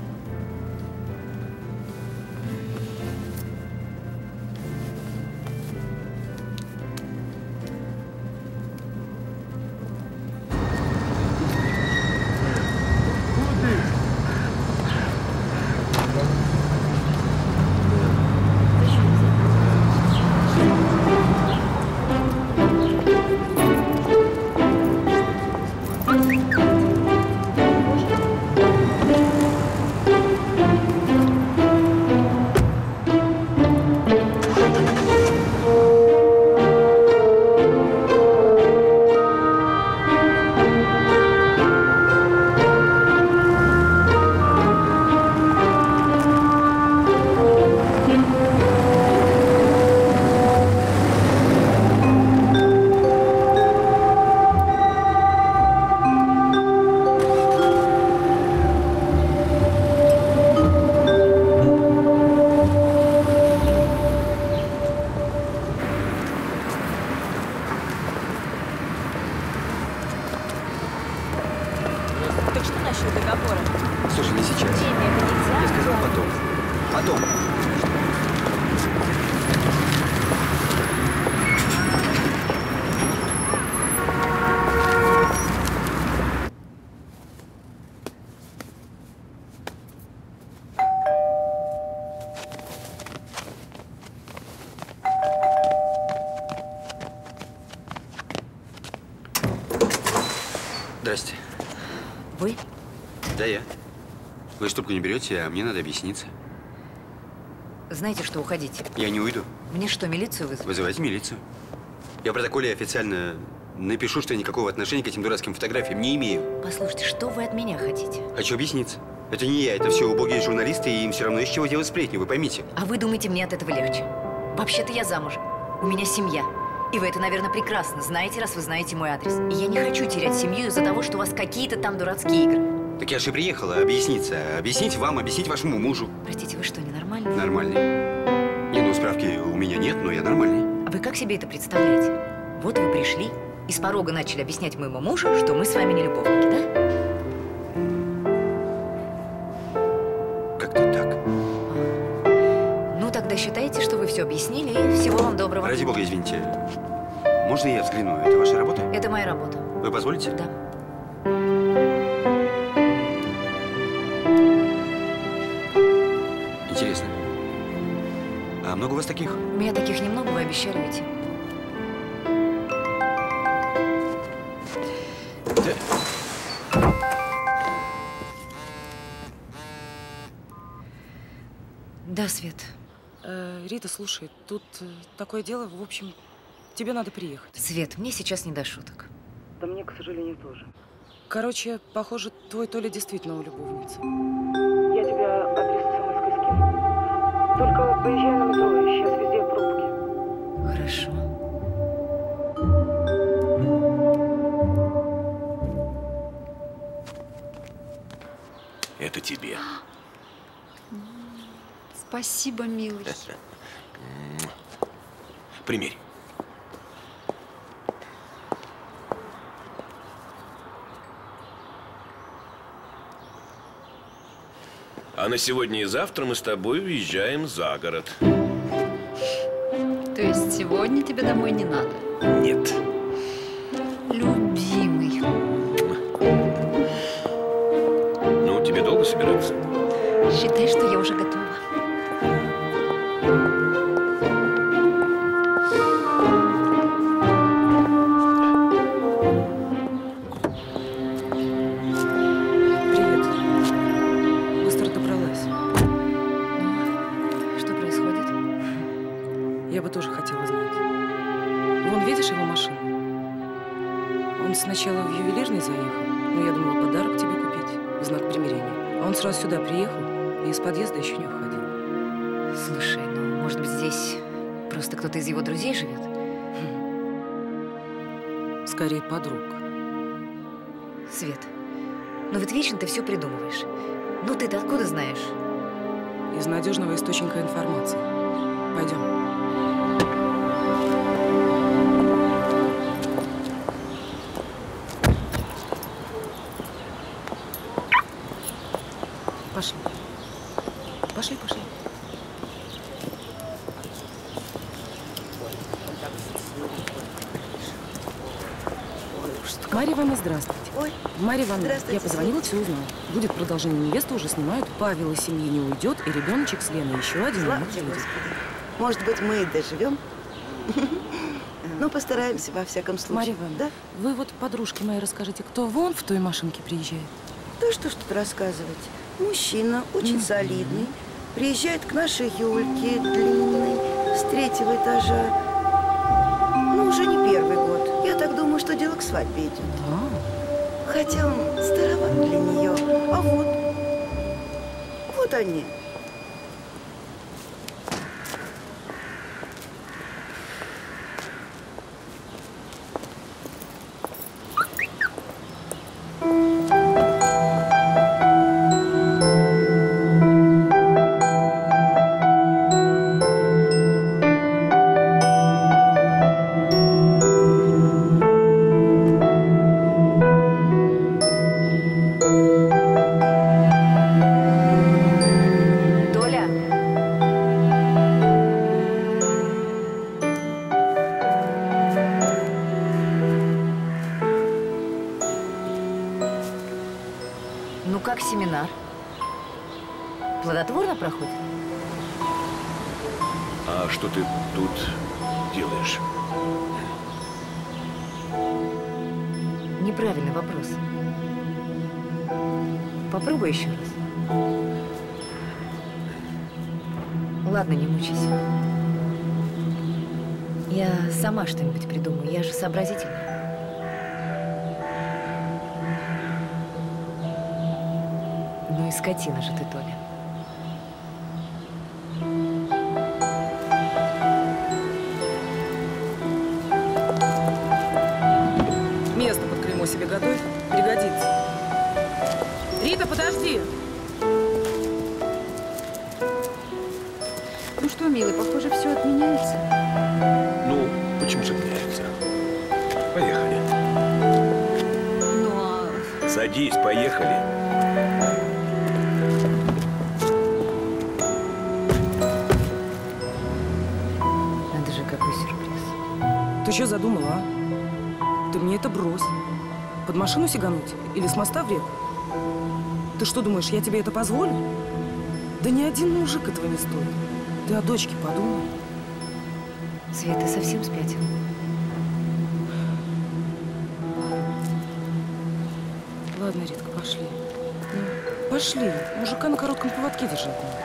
Вы штуку не берете, а мне надо объясниться. Знаете что, уходите. Я не уйду. Мне что, милицию вызвать? Вызывайте милицию. Я в протоколе официально напишу, что я никакого отношения к этим дурацким фотографиям не имею. Послушайте, что вы от меня хотите? Хочу объясниться. Это не я, это все убогие журналисты, и им все равно из чего делать сплетни, вы поймите. А вы думаете, мне от этого легче? Вообще-то я замужем. У меня семья. И вы это, наверное, прекрасно знаете, раз вы знаете мой адрес. И я не хочу терять семью из-за того, что у вас какие-то там дурацкие игры. Так я же приехала объясниться. Объяснить вам, объяснить вашему мужу. Простите, вы что, ненормальный? Нормальный. Не, ну справки у меня нет, но я нормальный. А вы как себе это представляете? Вот вы пришли и с порога начали объяснять моему мужу, что мы с вами не любовники, да? Как-то так. А. Ну тогда считайте, что вы все объяснили, и всего вам доброго. Ради бога, извините. Можно я взгляну? Это ваша работа? Это моя работа. Вы позволите? Да. Интересно. А много у вас таких? У меня таких немного, вы обещали уйти. Да. Да, Свет. Э, Рита, слушай, тут такое дело, в общем, тебе надо приехать. Свет, мне сейчас не до шуток. Да мне, к сожалению, тоже. Короче, похоже, твой Толя действительно у любовницы. Я тебя адрес. Только поезжай на метро, сейчас везде пробки. Хорошо. Это тебе. Спасибо, милый. Примерь. А на сегодня и завтра мы с тобой уезжаем за город. То есть сегодня тебе домой не надо? Нет. Любимый. Ну, тебе долго собираться? Считай, что я уже готова. Сюда приехал и из подъезда еще не уходил. Слушай, ну, может быть, здесь просто кто-то из его друзей живет? Скорее, подруг. Свет, ну вот вечно ты все придумываешь. Ну, ты-то откуда знаешь? Из надежного источника информации. Пойдем. Пошли. Пошли, пошли. Марья Ивановна, здравствуйте. Ой. Марья Ивановна, я позвонила, все узнала. Будет продолжение, невесту уже снимают. Павел из семьи не уйдет, и ребеночек с Леной еще один. Слава тебе, Господи. Может быть, мы и доживем. Ну, постараемся, во всяком случае. Марья Ивановна, да? Вы вот подружке моей расскажите, кто вон в той машинке приезжает? Да что ж тут рассказывать. Мужчина, очень солидный, приезжает к нашей Юльке, длинной, с третьего этажа. Ну, уже не первый год. Я так думаю, что дело к свадьбе идет. А-а-а. Хотя он староват для нее. А вот. Вот они. Что-нибудь придумаю, я же сообразительная. Ну и скотина же ты, Толя. Место под клеймо себе готовь, пригодится. Рита, подожди! Ну что, милый, похоже, все отменяется. Почему же меняется? Поехали. Но... Садись, поехали. Надо же, какой сюрприз. Ты что задумала, а? Ты мне это брось. Под машину сигануть? Или с моста в реку? Ты что думаешь, я тебе это позволю? Да ни один мужик этого не стоит. Ты о дочке подумай. Света совсем спятила. Ладно, Ритка, пошли. Ну, пошли. Мужика на коротком поводке держать надо.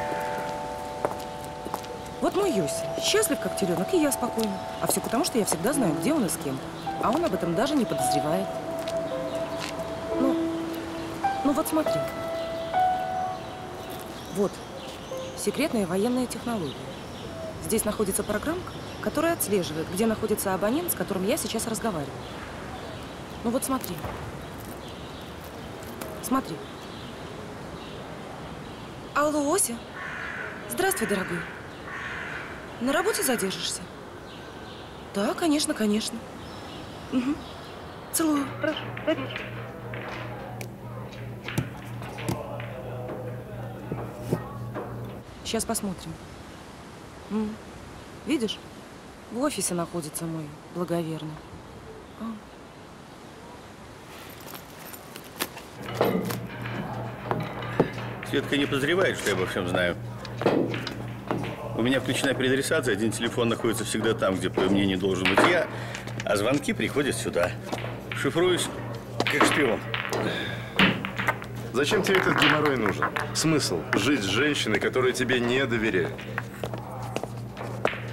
Вот мой Йоси. Счастлив, как теленок, и я спокойна. А все потому, что я всегда знаю, где он и с кем. А он об этом даже не подозревает. Ну, ну вот смотри. Вот. Секретная военная технология. Здесь находится программка, которая отслеживает, где находится абонент, с которым я сейчас разговариваю. Ну вот смотри. Смотри. Алло, Ося. Здравствуй, дорогой. На работе задержишься? Да, конечно, конечно. Угу. Целую. Прошу, садись. Сейчас посмотрим. М-м. Видишь? В офисе находится мой благоверный. А. Светка не подозревает, что я обо всем знаю. У меня включена переадресация, один телефон находится всегда там, где, по ее мнению, должен быть я, а звонки приходят сюда. Шифруюсь, как шпион. Зачем тебе этот геморрой нужен? Смысл жить с женщиной, которая тебе не доверяет?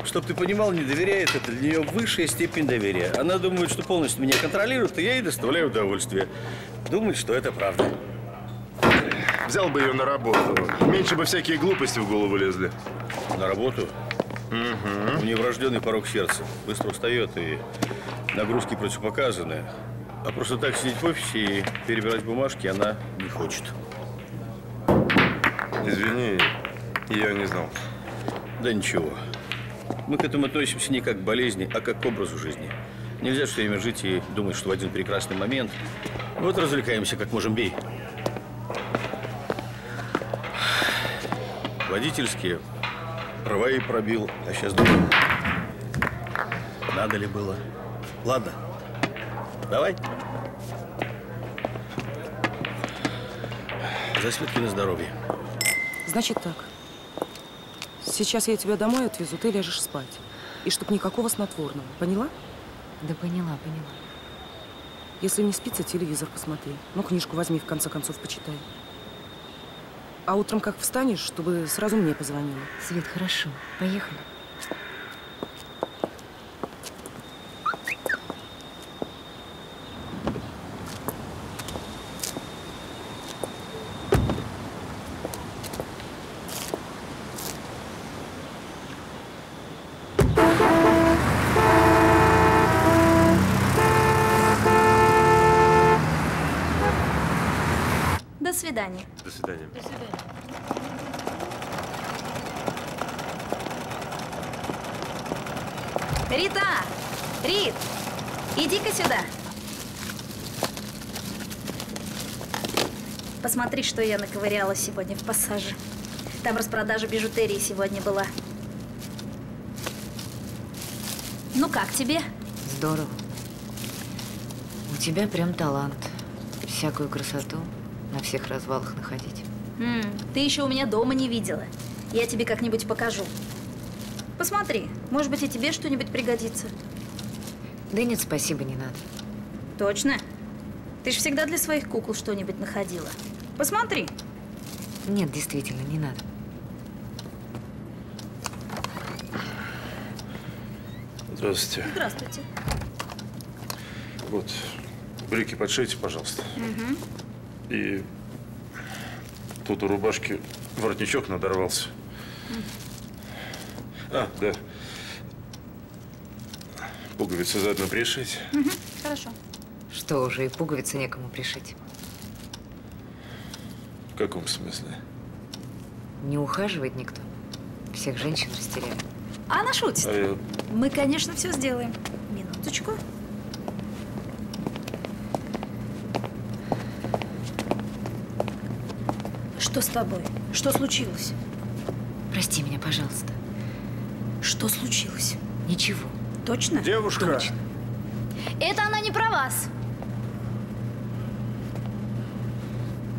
Чтоб ты понимал, не доверяет — это для нее высшая степень доверия. Она думает, что полностью меня контролирует, и я ей доставляю удовольствие. Думает, что это правда. Взял бы ее на работу. Меньше бы всякие глупости в голову лезли. На работу? Угу. У нее врожденный порог сердца. Быстро устает, и нагрузки противопоказаны. А просто так сидеть в офисе и перебирать бумажки она не хочет. Извини, я не знал. Да ничего. Мы к этому относимся не как к болезни, а как к образу жизни. Нельзя все время жить и думать, что в один прекрасный момент. Вот развлекаемся, как можем, бей. Водительские права и пробил, а сейчас думаю, надо ли было. Ладно, давай. За Светкино здоровье. Значит так, сейчас я тебя домой отвезу, ты ляжешь спать. И чтоб никакого снотворного, поняла? Да поняла, поняла. Если не спится, телевизор посмотри, ну книжку возьми, в конце концов, почитай. А утром как встанешь, чтобы сразу мне позвонила. Свет, хорошо. Поехали. До свидания. До свидания. До свидания. Рита! Рит! Иди-ка сюда. Посмотри, что я наковыряла сегодня в пассаже. Там распродажа бижутерии сегодня была. Ну как тебе? Здорово. У тебя прям талант. Всякую красоту на всех развалах находить. М-м, ты еще у меня дома не видела. Я тебе как-нибудь покажу. Посмотри, может быть, и тебе что-нибудь пригодится. Да нет, спасибо, не надо. Точно? Ты же всегда для своих кукол что-нибудь находила. Посмотри. Нет, действительно, не надо. Здравствуйте. Здравствуйте. Вот, брюки подшейте, пожалуйста. Угу. И тут у рубашки воротничок надорвался. А, да. Пуговицу заодно пришить. Угу, хорошо. Что уже, и пуговицы некому пришить. В каком смысле? Не ухаживает никто. Всех женщин растеряли. А она шутит. А я... Мы, конечно, все сделаем. Минуточку. Что с тобой? Что случилось? Прости меня, пожалуйста. Что случилось? Ничего. Точно? Девушка. Точно. Это она не про вас.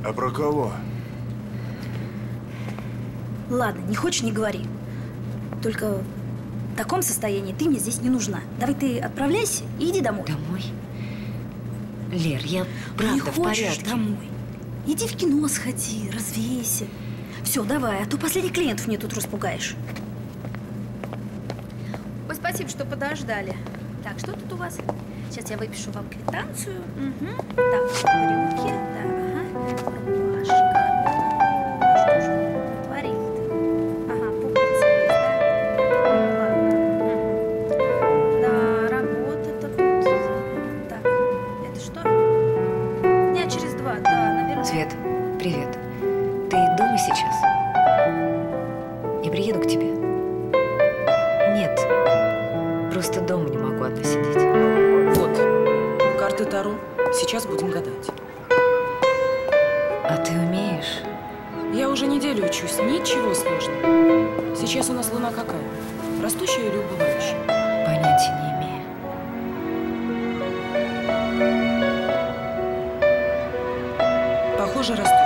А про кого? Ладно, не хочешь — не говори. Только в таком состоянии ты мне здесь не нужна. Давай ты отправляйся и иди домой. Домой? Лер, я правда не в порядке. Не хочешь домой? Иди в кино сходи, развейся. Все, давай, а то последних клиентов мне тут распугаешь. Ой, спасибо, что подождали. Так, что тут у вас? Сейчас я выпишу вам квитанцию. Угу. Так, брюки, да, ага. Рубашка. Что же творит? Ага, пуговицы, да. Да, работа-то тут. Так, это что? Дня через два, да, наверное. Свет, привет. Ты дома сейчас? Я приеду к тебе. Нет, просто дома не могу одна сидеть. Вот, карты Таро. Сейчас будем гадать. А ты умеешь? Я уже неделю учусь. Ничего сложного. Сейчас у нас луна какая? Растущая или убывающая? Понятия не имею. Похоже, растущая.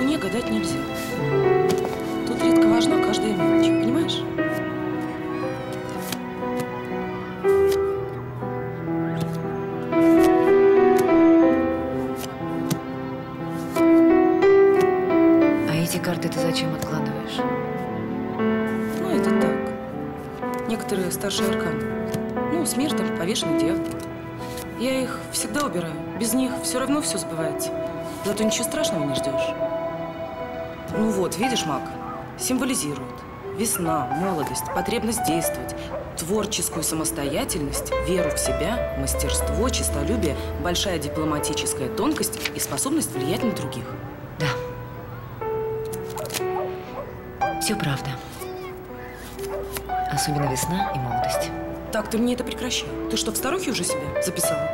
Луне гадать нельзя. Тут редко важна каждая мелочь, понимаешь? А эти карты ты зачем откладываешь? Ну, это так. Некоторые старшие арканы. Ну, смерть, повешенный дьявол. Я их всегда убираю. Без них все равно все сбывается. Зато ничего страшного не ждешь. Ну вот, видишь, маг символизирует весна, молодость, потребность действовать, творческую самостоятельность, веру в себя, мастерство, честолюбие, большая дипломатическая тонкость и способность влиять на других. Да. Все правда. Особенно весна и молодость. Так, ты мне это прекращай. Ты что, в старухе уже себя записала?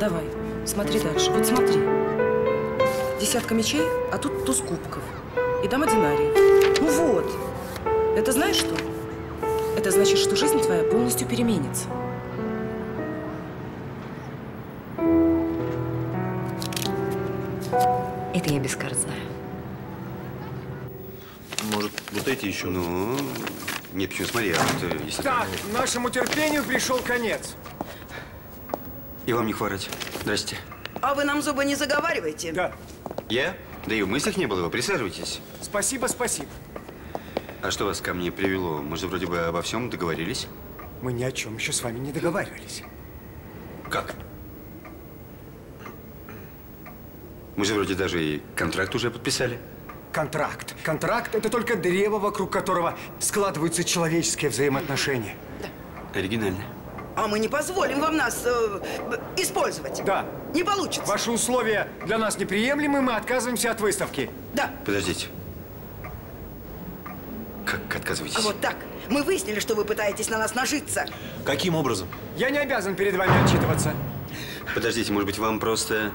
Давай. Смотри дальше. Вот смотри. Десятка мечей, а тут туз кубков. И дама динариев. Ну вот. Это знаешь что? Это значит, что жизнь твоя полностью переменится. Это я без карт знаю. Может, вот эти еще? Ну, не, почему? Смотри, а вот если... Так, нашему терпению пришел конец. И вам не хворать. Здрасте. А вы нам зубы не заговариваете? Да. Я? Да и в мыслях не было. Вы присаживайтесь. Спасибо, спасибо. А что вас ко мне привело? Мы же вроде бы обо всем договорились. Мы ни о чем еще с вами не договаривались. Как? Мы же вроде даже и контракт уже подписали. Контракт. Контракт – это только древо, вокруг которого складываются человеческие взаимоотношения. Да. Оригинально. А мы не позволим вам нас э, использовать. Да. Не получится. Ваши условия для нас неприемлемы, мы отказываемся от выставки. Да. Подождите. Как отказываетесь? А вот так. Мы выяснили, что вы пытаетесь на нас нажиться. Каким образом? Я не обязан перед вами отчитываться. Подождите, может быть, вам просто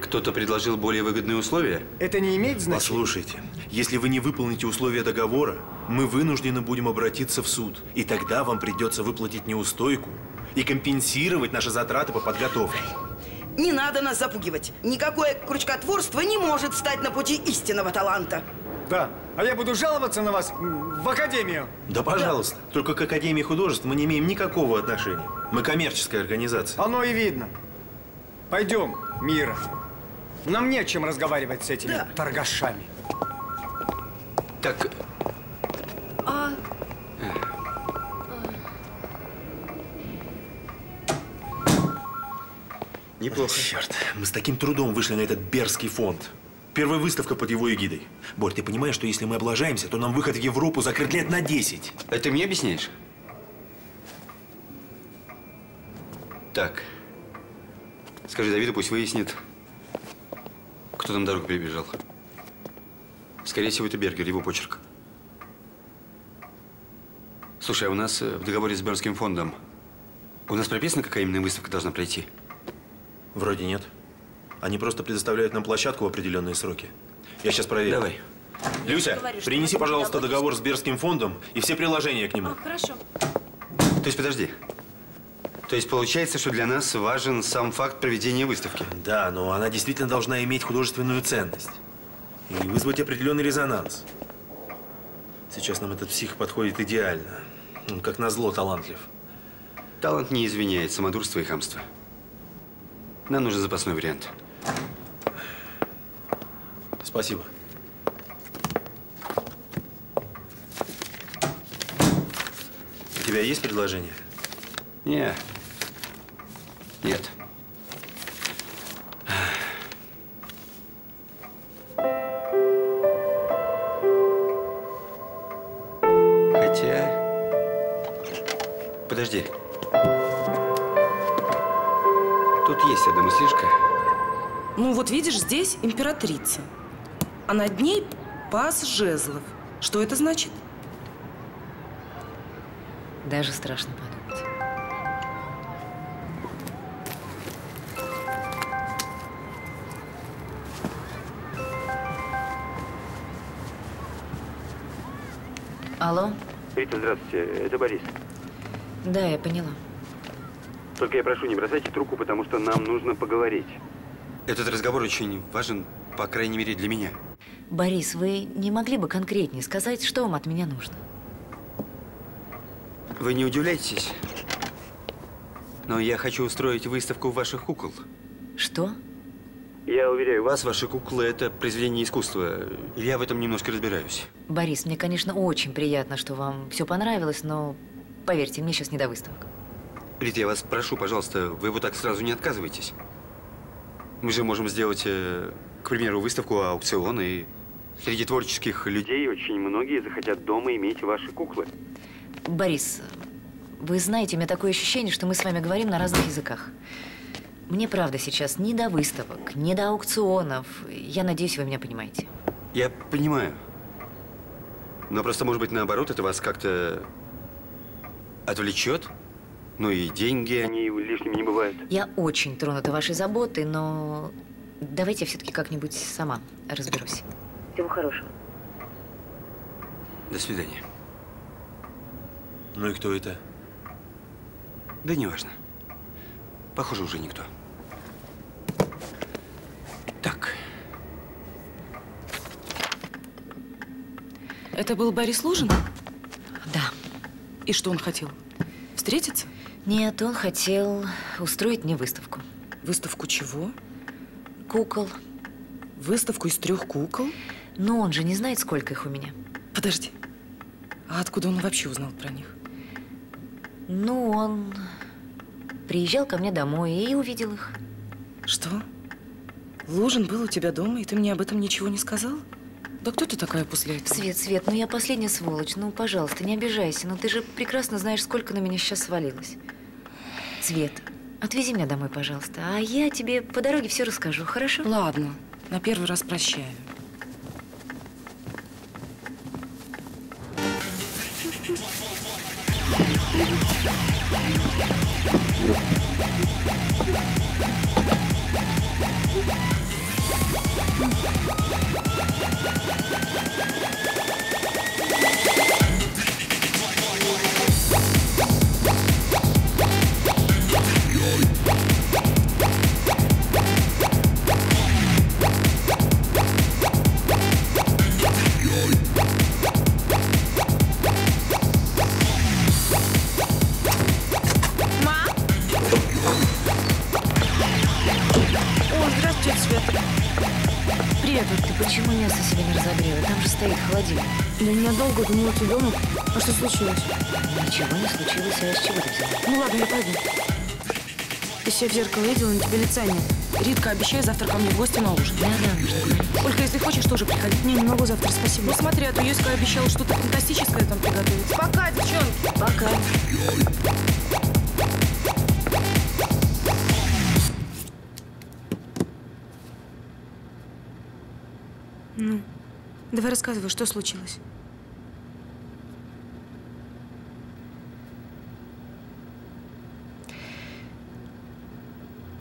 кто-то предложил более выгодные условия? Это не имеет значения. Послушайте, если вы не выполните условия договора, мы вынуждены будем обратиться в суд, и тогда вам придется выплатить неустойку и компенсировать наши затраты по подготовке. Не надо нас запугивать. Никакое крючкотворство не может встать на пути истинного таланта. Да, а я буду жаловаться на вас в академию. Да, пожалуйста. Да. Только к Академии художеств мы не имеем никакого отношения. Мы коммерческая организация. Оно и видно. Пойдем, Мира. Нам не о чем разговаривать с этими да. торгашами. Так... А... Неплохо. Черт, мы с таким трудом вышли на этот Бергский фонд. Первая выставка под его эгидой. Борь, ты понимаешь, что если мы облажаемся, то нам выход в Европу закрыт лет на десять? Это ты мне объясняешь? Так. Скажи Давиду, пусть выяснит, кто там дорогу перебежал. Скорее всего, это Бергер, его почерк. Слушай, а у нас в договоре с Бергским фондом у нас прописано, какая именно выставка должна пройти? Вроде нет. Они просто предоставляют нам площадку в определенные сроки. Я сейчас проверю. Давай. Люся, говорю, принеси, пожалуйста, договор с Бергским фондом и все приложения к нему. А, хорошо. То есть, подожди. То есть, получается, что для нас важен сам факт проведения выставки? Да, но она действительно должна иметь художественную ценность и вызвать определенный резонанс. Сейчас нам этот псих подходит идеально. Он, как назло, талантлив. Талант не извиняет самодурство и хамство. Нам нужен запасной вариант. Спасибо. У тебя есть предложение? Нет. Нет. Хотя… Подожди. Тут есть одна мыслишка. Ну вот видишь, здесь императрица, а над ней пас жезлов. Что это значит? Даже страшно подумать. Алло? Рита, здравствуйте. Это Борис. Да, я поняла. Только я прошу, не бросайте трубку, потому что нам нужно поговорить. Этот разговор очень важен, по крайней мере, для меня. Борис, вы не могли бы конкретнее сказать, что вам от меня нужно? Вы не удивляйтесь, но я хочу устроить выставку ваших кукол. Что? Я уверяю вас, ваши куклы – это произведение искусства. Я в этом немножко разбираюсь. Борис, мне, конечно, очень приятно, что вам все понравилось, но поверьте, мне сейчас не до выставок. Рита, я вас прошу, пожалуйста, вы вот так сразу не отказывайтесь. Мы же можем сделать, к примеру, выставку, аукцион, и среди творческих людей очень многие захотят дома иметь ваши куклы. Борис, вы знаете, у меня такое ощущение, что мы с вами говорим на разных языках. Мне, правда, сейчас не до выставок, не до аукционов. Я надеюсь, вы меня понимаете. Я понимаю. Но просто, может быть, наоборот, это вас как-то отвлечет? Ну и деньги, они лишними не бывают. Я очень тронута вашей заботой, но давайте я все-таки как-нибудь сама разберусь. Всего хорошего. До свидания. Ну и кто это? Да неважно. Похоже, уже никто. Так. Это был Борис Лужин? Да. И что он хотел? Встретиться? Нет, он хотел устроить мне выставку. Выставку чего? Кукол. Выставку из трех кукол? Но он же не знает, сколько их у меня. Подожди. А откуда он вообще узнал про них? Ну, он приезжал ко мне домой и увидел их. Что? Лужин был у тебя дома, и ты мне об этом ничего не сказал? Да кто ты такая после этого? Свет, Свет, ну я последняя сволочь. Ну, пожалуйста, не обижайся. Но ты же прекрасно знаешь, сколько на меня сейчас свалилось. Свет, отвези меня домой, пожалуйста. А я тебе по дороге все расскажу, хорошо? Ладно, на первый раз прощаю. Долго думала, ты дома. А что случилось? Ничего не случилось, а я с чего ты взяла? Ну ладно, я пойду. Ты себя в зеркало видела, на тебе лица нет. Ритка, обещай завтра ко мне в гости на ужин. Да, да, нужно говорить. Ольга, если хочешь, тоже приходи. Не, не могу завтра, спасибо. Ну смотри, а то Ёська обещала что-то фантастическое там приготовить. Пока, девчонки. Пока. Ну, давай рассказывай, что случилось.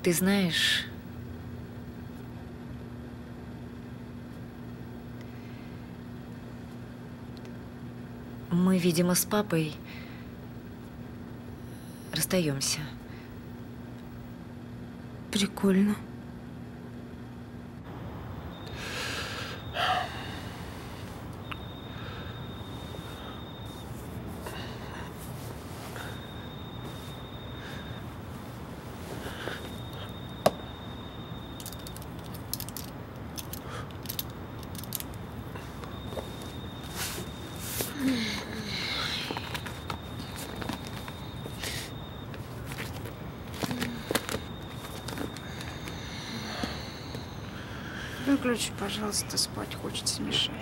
Ты знаешь, мы, видимо, с папой расстаемся. Прикольно. Выключи, пожалуйста, спать хочется, мешает.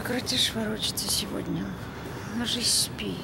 прекратишь ворочаться сегодня. Ложись, спи.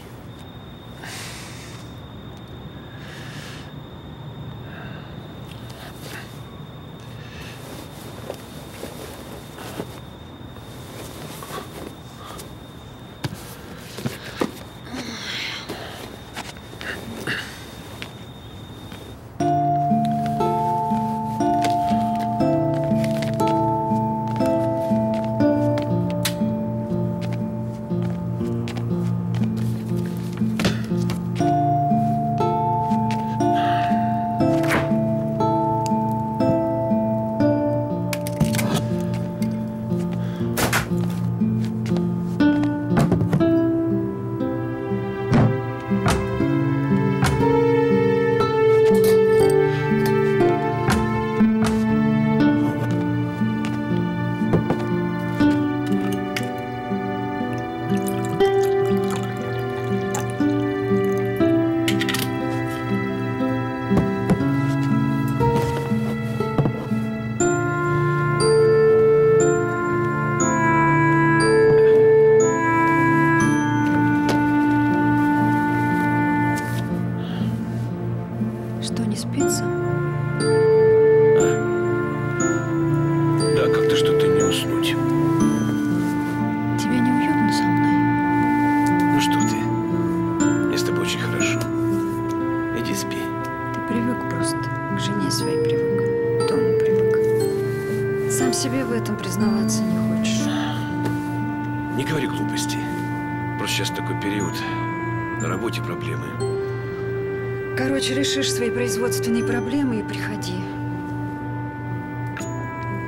Производственные проблемы и приходи.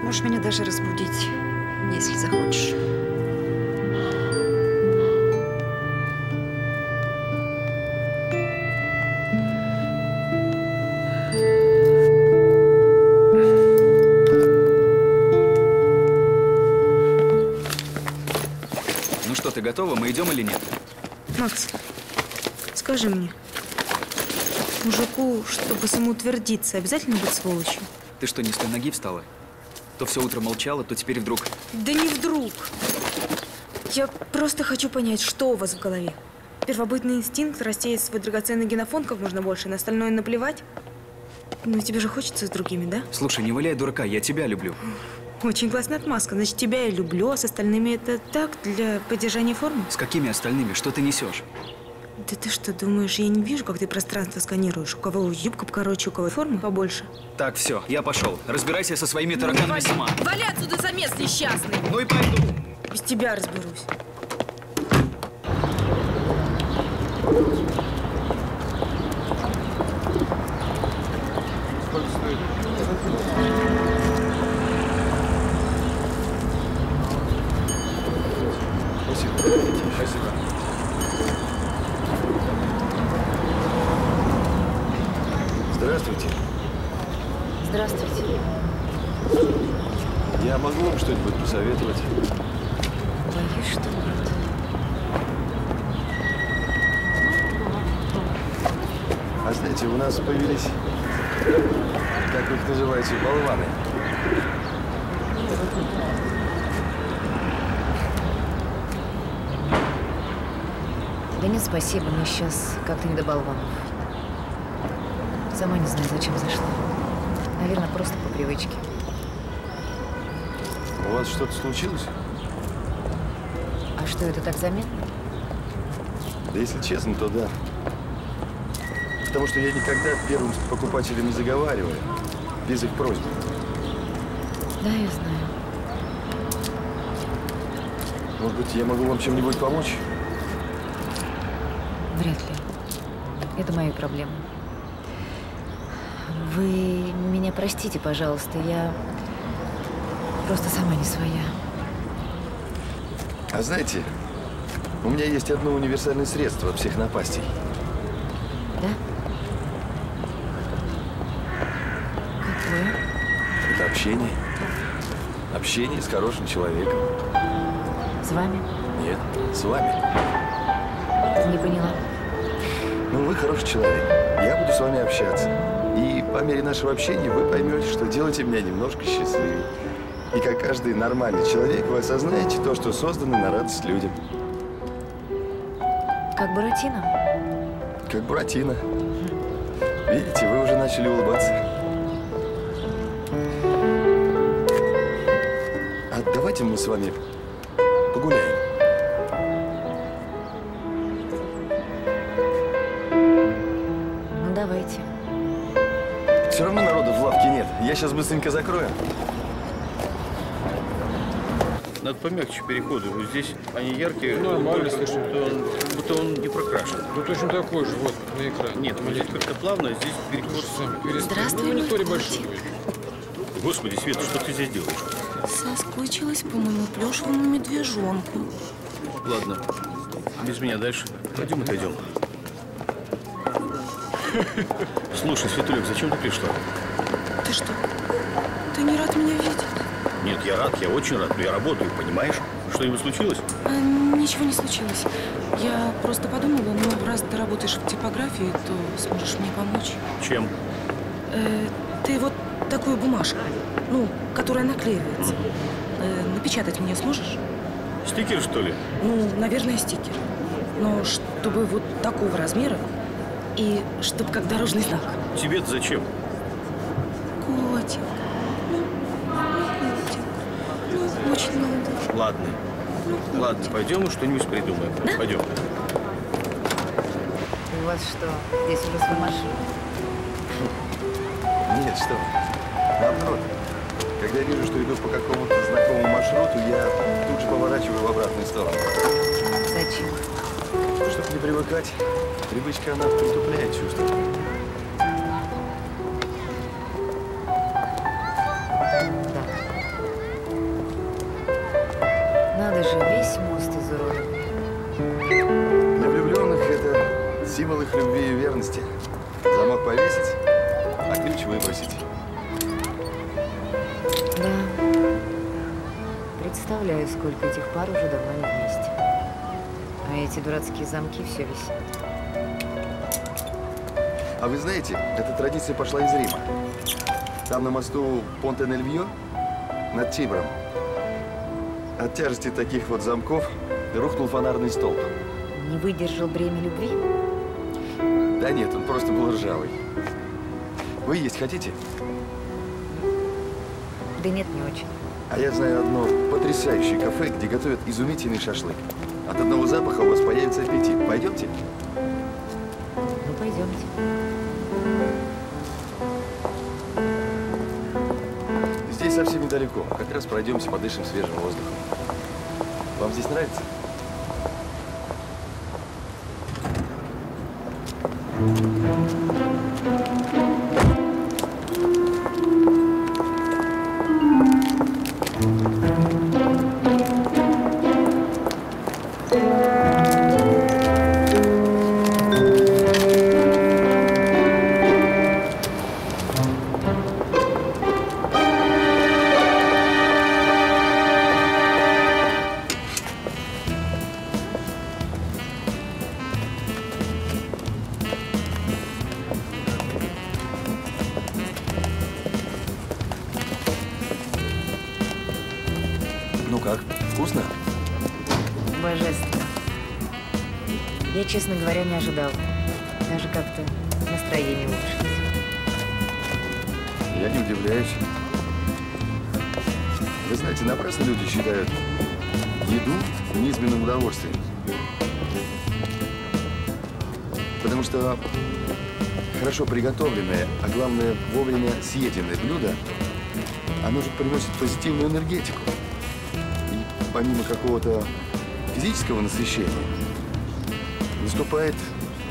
Можешь меня даже разбудить, если захочешь. Ну что, ты готова? Мы идем или нет? Макс, скажи мне. Мужику, чтобы самоутвердиться, обязательно быть сволочью? Ты что, не с той ноги встала? То все утро молчала, то теперь вдруг… Да не вдруг. Я просто хочу понять, что у вас в голове? Первобытный инстинкт рассеять свой драгоценный генофонд как можно больше, на остальное наплевать? Ну, тебе же хочется с другими, да? Слушай, не валяй дурака, я тебя люблю. Очень классная отмазка. Значит, тебя я люблю, а с остальными это так, для поддержания формы? С какими остальными? Что ты несешь? Да ты что, думаешь, я не вижу, как ты пространство сканируешь? У кого юбка покороче, у кого форма побольше? Так, все, я пошел. Разбирайся со своими тараканами ну, сама. Вали отсюда, самец несчастный! Ну и пойду. Без тебя разберусь. Появились, как вы их называете, болваны. Да нет, спасибо, мне сейчас как-то не до болванов. Сама не знаю, зачем зашла. Наверное, просто по привычке. У вас что-то случилось? А что, это так заметно? Да если честно, то да. Потому что я никогда первым с покупателем не заговариваю, без их просьбы. Да, я знаю. Может быть, я могу вам чем-нибудь помочь? Вряд ли. Это мои проблемы. Вы меня простите, пожалуйста, я просто сама не своя. А знаете, у меня есть одно универсальное средство от всех напастей. Да? Какое? Это общение. Общение с хорошим человеком. С вами? Нет, с вами. Не поняла. Ну, вы хороший человек. Я буду с вами общаться. И по мере нашего общения вы поймете, что делаете меня немножко счастливее. И как каждый нормальный человек, вы осознаете то, что создано на радость людям. Как Буратино? Как Буратино. Видите, вы уже начали улыбаться. А давайте мы с вами погуляем. Ну, давайте. Все равно народу в лавке нет. Я сейчас быстренько закрою. Надо помягче переходу. Вот здесь они яркие. Ну, нормально, слышно. Будто он не прокрашен. Ну, точно такой же, вот, на экране. Нет, мы здесь как-то плавно, здесь переход. Здравствуй, Николь. Господи, Света, что ты здесь делаешь? Соскучилась по моему плюшевому медвежонку. Ладно, без меня дальше. Пойдем, отойдем. Слушай, Светулек, зачем ты пришла? Ты что? Ты не рад меня видеть? Нет, я рад, я очень рад, но я работаю, понимаешь? Что-нибудь случилось? А, ничего не случилось. Я просто подумала, ну, раз ты работаешь в типографии, то сможешь мне помочь. Чем? Э, ты вот такую бумажку, ну, которая наклеивается, э, напечатать мне сможешь? Стикер, что ли? Ну, наверное, стикер. Но чтобы вот такого размера и чтобы как дорожный знак. Тебе-то зачем? Котик. Очень надо. Ладно. Ну, ладно, ну, пойдем и что-нибудь придумаем. Да? Пойдем. У вас что, здесь уже своя машина? Нет, что вы. Наоборот. Когда я вижу, что иду по какому-то знакомому маршруту, я тут же поворачиваю в обратную сторону. Зачем? Чтобы не привыкать. Привычка, она притупляет чувства. Символ их любви и верности. Замок повесить, а ключ выбросить. Да. Представляю, сколько этих пар уже давно не вместе. А эти дурацкие замки все висят. А вы знаете, эта традиция пошла из Рима. Там на мосту Понте Нельвие над Тибром. От тяжести таких вот замков рухнул фонарный столб. Не выдержал бремя любви? Да нет, он просто был ржавый. Вы есть хотите? Да нет, не очень. А я знаю одно потрясающее кафе, где готовят изумительный шашлык. От одного запаха у вас появится аппетит. Пойдемте? Ну, пойдемте. Здесь совсем недалеко. Как раз пройдемся, подышим свежим воздухом. Вам здесь нравится? Честно говоря, не ожидал. Даже как-то настроение улучшилось. Я не удивляюсь. Вы знаете, напрасно люди считают еду низменным удовольствием. Потому что хорошо приготовленное, а главное, вовремя съеденное блюдо, оно же приносит позитивную энергетику. И помимо какого-то физического насыщения, наступает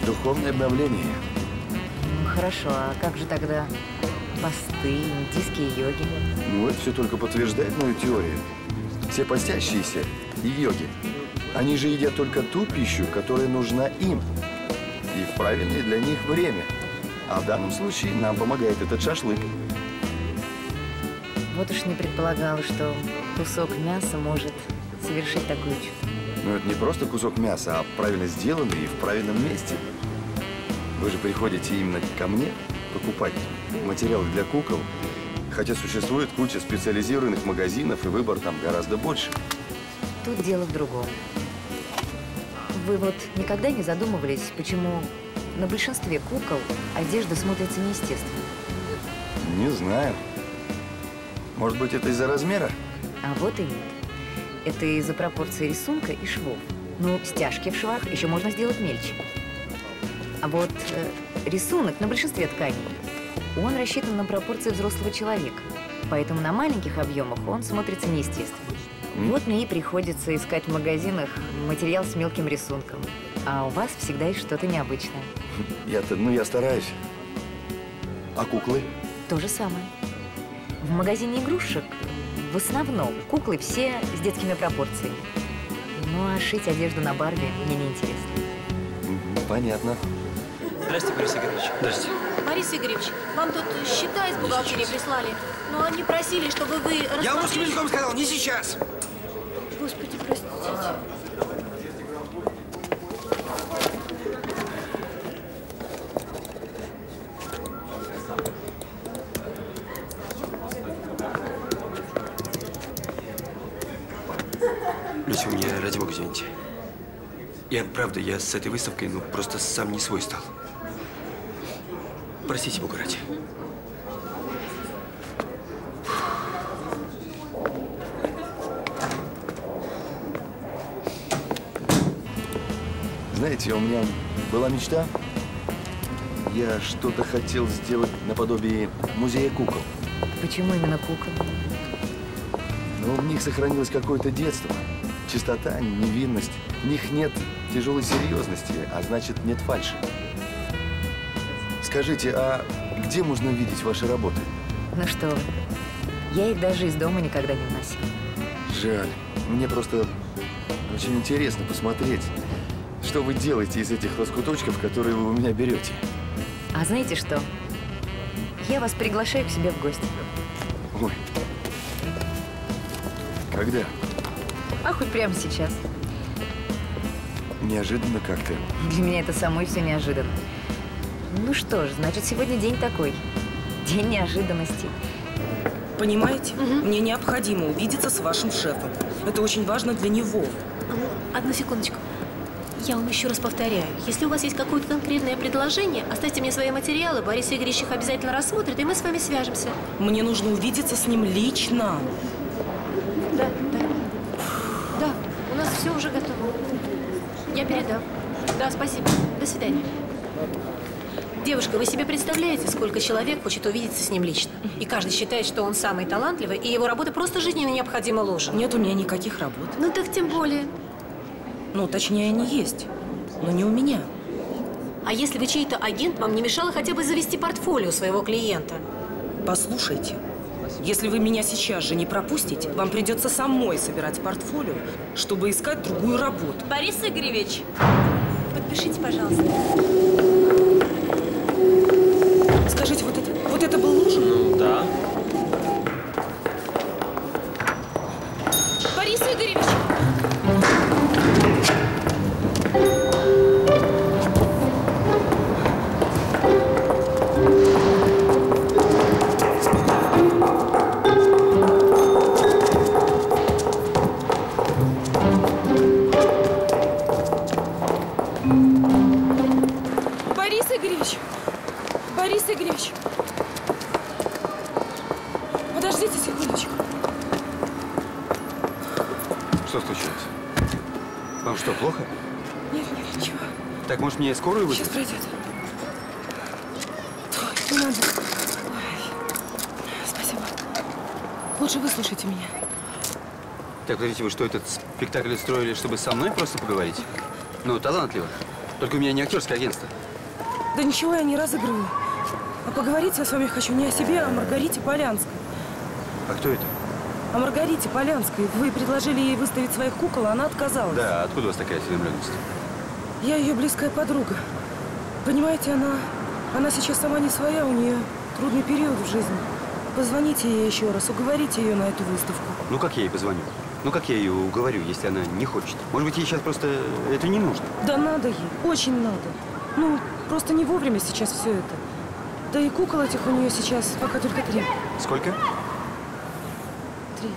духовное обновление. Ну, хорошо, а как же тогда посты, индийские йоги? Ну, это все только подтверждает мою теорию. Все постящиеся и йоги, они же едят только ту пищу, которая нужна им. И в правильное для них время. А в данном случае нам помогает этот шашлык. Вот уж не предполагала, что кусок мяса может совершить такую чудо. Ну, это не просто кусок мяса, а правильно сделанный и в правильном месте. Вы же приходите именно ко мне покупать материалы для кукол, Хотя существует куча специализированных магазинов, и выбор там гораздо больше. Тут дело в другом. Вы вот никогда не задумывались, почему на большинстве кукол одежда смотрится неестественно? Не знаю. Может быть, это из-за размера? А вот и нет. Это из-за пропорции рисунка и швов. Ну, стяжки в швах еще можно сделать мельче. А вот э, рисунок на большинстве тканей, он рассчитан на пропорции взрослого человека. Поэтому на маленьких объемах он смотрится неестественно. Mm. Вот мне и приходится искать в магазинах материал с мелким рисунком. А у вас всегда есть что-то необычное. Я-то, ну, я стараюсь. А куклы? То же самое. В магазине игрушек в основном куклы все с детскими пропорциями. Ну, а шить одежду на Барби мне неинтересно. Понятно. Здрасте, Борис Игоревич. Здрасте. Борис Игоревич, вам тут счета из бухгалтерии прислали, но они просили, чтобы вы рассмотрели… Я вам с мельком сказал, не сейчас! Господи, простите. Люся, мне ради бога, извините. Я, правда, я с этой выставкой, ну, просто сам не свой стал. Простите, бога ради. Знаете, у меня была мечта. Я что-то хотел сделать наподобие музея кукол. Почему именно кукол? Ну, в них сохранилось какое-то детство. Чистота, невинность. В них нет тяжелой серьезности, а значит, нет фальши. Скажите, а где можно увидеть ваши работы? Ну что вы, я их даже из дома никогда не вносила. Жаль. Мне просто очень интересно посмотреть, что вы делаете из этих лоскуточков, которые вы у меня берете. А знаете что? Я вас приглашаю к себе в гости. Ой. Когда? А хоть прямо сейчас. Неожиданно как-то. Для меня это самой все неожиданно. Ну что ж, значит, сегодня день такой. День неожиданностей. Понимаете, угу. Мне необходимо увидеться с вашим шефом. Это очень важно для него. Одну секундочку. Я вам еще раз повторяю. Если у вас есть какое-то конкретное предложение, оставьте мне свои материалы, Борис Игоревич их обязательно рассмотрит, и мы с вами свяжемся. Мне нужно увидеться с ним лично. Да, да. Да, у нас все уже готово. Я передам. Да, спасибо. До свидания. Девушка, вы себе представляете, сколько человек хочет увидеться с ним лично? И каждый считает, что он самый талантливый, и его работа просто жизненно необходимо ложь. Нет у меня никаких работ. Ну так тем более. Ну, точнее, они есть, но не у меня. А если вы чей-то агент, вам не мешало хотя бы завести портфолио своего клиента? Послушайте, если вы меня сейчас же не пропустите, вам придется самой собирать портфолио, чтобы искать другую работу. Борис Игоревич, подпишите, пожалуйста. Скажите, вот это, вот это был Лужин? Ну, да. Борис Игоревич! Может, мне скорую вызвать? Сейчас пройдет. Ой, не надо. Ой. Спасибо. Лучше выслушайте меня. Так, смотрите, вы что, этот спектакль устроили, чтобы со мной просто поговорить? Ну, талантливо. Только у меня не актерское агентство. Да ничего я не разыгрываю. А поговорить я с вами хочу не о себе, а о Маргарите Полянской. А кто это? О Маргарите Полянской. Вы предложили ей выставить своих кукол, а она отказалась. Да, откуда у вас такая осведомленность? Я ее близкая подруга. Понимаете, она, она сейчас сама не своя, у нее трудный период в жизни. Позвоните ей еще раз, уговорите ее на эту выставку. Ну как я ей позвоню? Ну как я ее уговорю, если она не хочет? Может быть, ей сейчас просто это не нужно? Да надо ей, очень надо. Ну, просто не вовремя сейчас все это. Да и кукол этих у нее сейчас пока только три. Сколько? Три.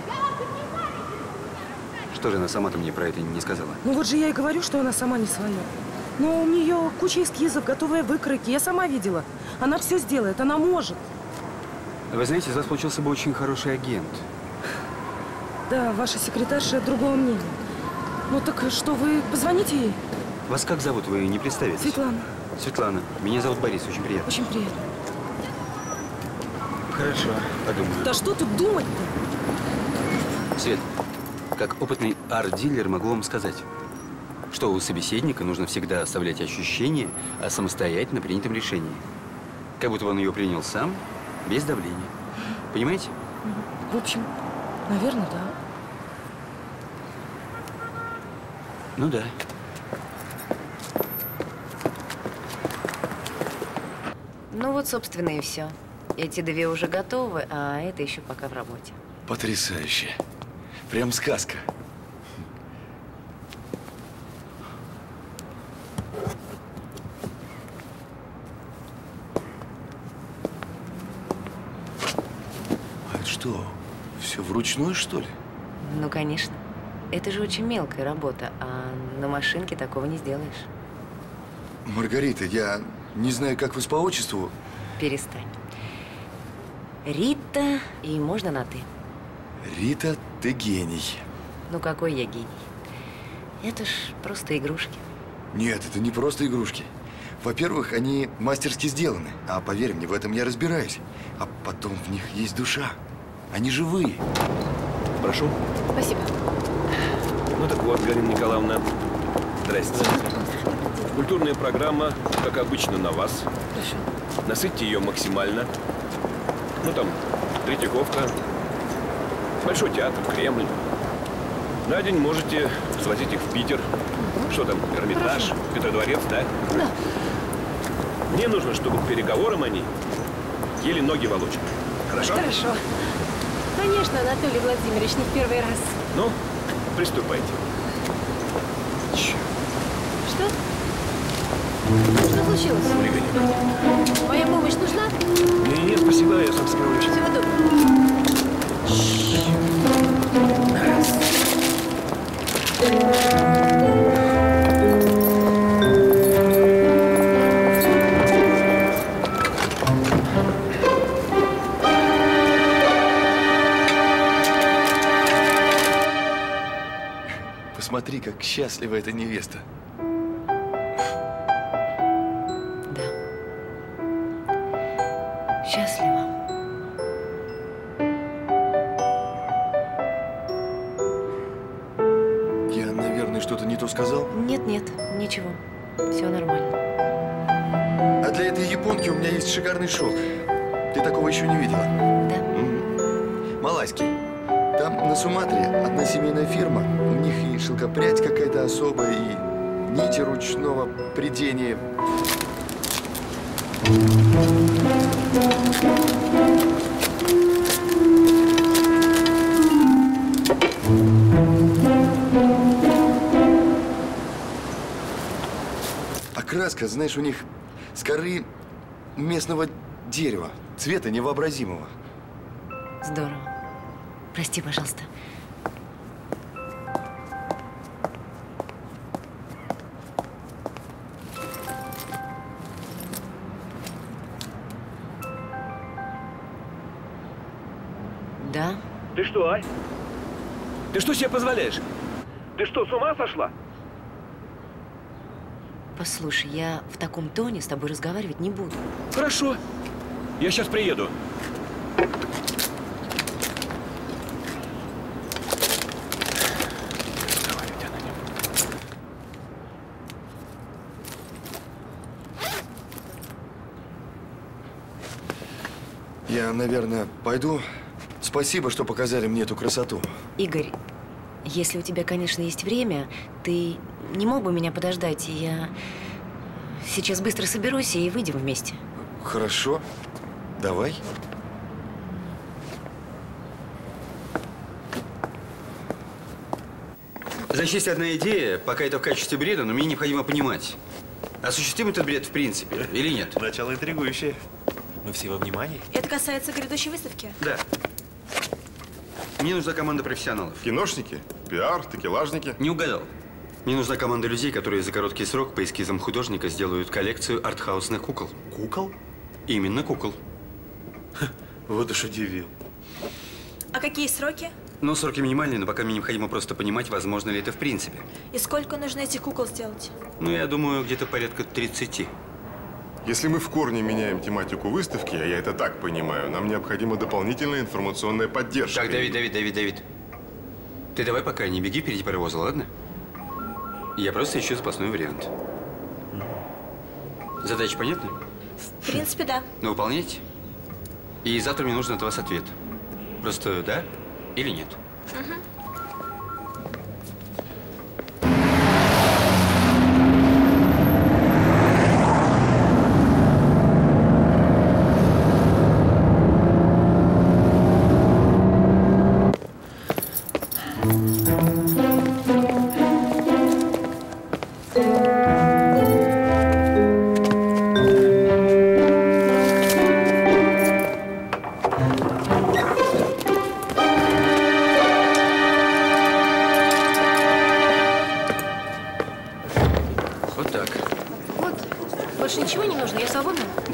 Что же она сама-то мне про это не сказала? Ну вот же я и говорю, что она сама не своя. Но у нее куча эскизов, готовые выкройки. Я сама видела. Она все сделает, она может. Вы знаете, из вас получился бы очень хороший агент. Да, ваша секретарша другого мнения. Ну так что, вы позвоните ей? Вас как зовут? Вы не представитесь? Светлана. Светлана. Меня зовут Борис. Очень приятно. Очень приятно. Хорошо, подумаю. Да что тут думать-то? Свет, как опытный арт-дилер могу вам сказать, что у собеседника нужно всегда оставлять ощущение о самостоятельно принятом решении. Как будто он ее принял сам, без давления. Понимаете? В общем, наверное, да. Ну да. Ну вот, собственно, и все. Эти две уже готовы, а это еще пока в работе. Потрясающе. Прям сказка. А это что, все вручную, что ли? Ну, конечно. Это же очень мелкая работа, а на машинке такого не сделаешь. Маргарита, я… Не знаю, как вас по отчеству. Перестань. Рита, и можно на ты. Рита, ты гений. Ну какой я гений? Это ж просто игрушки. Нет, это не просто игрушки. Во-первых, они мастерски сделаны. А поверь мне, в этом я разбираюсь. А потом в них есть душа. Они живые. Прошу. Спасибо. Ну так вот, Галина Николаевна. Здрасте. Культурная программа, как обычно, на вас. Хорошо. Насытьте ее максимально. Ну там, Третьяковка, Большой театр, Кремль. На день можете свозить их в Питер. Угу. Что там, Эрмитаж, Хорошо. Петродворец, да? Да. Мне нужно, чтобы к переговорам они еле ноги волочат. Хорошо? Хорошо. Конечно, Анатолий Владимирович, не в первый раз. Ну, приступайте. Что? Что случилось? Моя помощь нужна? Нет, нет, спасибо, я сам справлюсь. Всего доброго. Посмотри, как счастлива эта невеста. Счастлива. Я, наверное, что-то не то сказал? Нет, нет, ничего. Все нормально. А для этой японки у меня есть шикарный шелк. Ты такого еще не видела? Да. М-м. Малайский. Там, на Суматре, одна семейная фирма. У них и шелкопрядь какая-то особая, и нити ручного прядения. Окраска, знаешь, у них с коры местного дерева, цвета невообразимого. Здорово. Прости, пожалуйста. Да? Ты что, а? Ты что себе позволяешь? Ты что, с ума сошла? Послушай, я в таком тоне с тобой разговаривать не буду. Хорошо. Я сейчас приеду. Я, наверное, пойду. Спасибо, что показали мне эту красоту. Игорь, если у тебя, конечно, есть время, ты не мог бы меня подождать, и я сейчас быстро соберусь и выйдем вместе. Хорошо. Давай. Значит, есть одна идея, пока это в качестве бреда, но мне необходимо понимать, осуществим этот бред в принципе или нет? Начало интригующее. Мы все во внимании. Это касается грядущей выставки? Да. Мне нужна команда профессионалов. Киношники, пиар, такелажники. Не угадал. Мне нужна команда людей, которые за короткий срок по эскизам художника сделают коллекцию артхаусных кукол. Кукол? Именно кукол. Ха, вот уж удивил. А какие сроки? Ну, сроки минимальные, но пока мне необходимо просто понимать, возможно ли это в принципе. И сколько нужно этих кукол сделать? Ну, я думаю, где-то порядка тридцати. Если мы в корне меняем тематику выставки, а я это так понимаю, нам необходима дополнительная информационная поддержка. Так, Давид, Давид, Давид, Давид. Ты давай пока не беги впереди паровоза, ладно? Я просто ищу запасной вариант. Задача понятна? В принципе, да. Ну, выполняйте. И завтра мне нужен от вас ответ. Просто да или нет. Угу.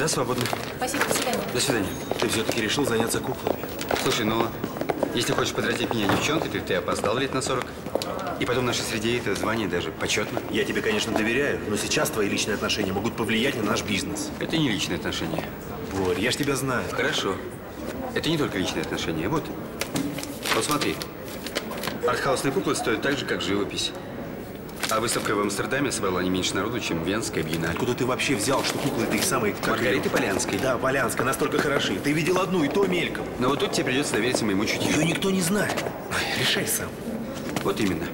Свободно. Спасибо, до свидания. До свидания. Ты все-таки решил заняться куклами. Слушай, ну, если хочешь подразнить меня девчонкой, ты, ты опоздал лет на сорок. И потом в нашей среде это звание даже почетно. Я тебе, конечно, доверяю, но сейчас твои личные отношения могут повлиять на наш бизнес. Это не личные отношения. Борь, я ж тебя знаю. Хорошо. Это не только личные отношения. Вот. Вот смотри. Артхаусные куклы стоят так же, как живопись. А выставка в Амстердаме собрала не меньше народу, чем Венская биеннале. Откуда ты вообще взял, что куклы это их самые… Маргариты Полянской. Да, Полянская настолько хороши. Ты видел одну, и то мельком. Но вот тут тебе придется довериться моему чутью. Ее никто не знает. Ой, решай сам. Вот именно.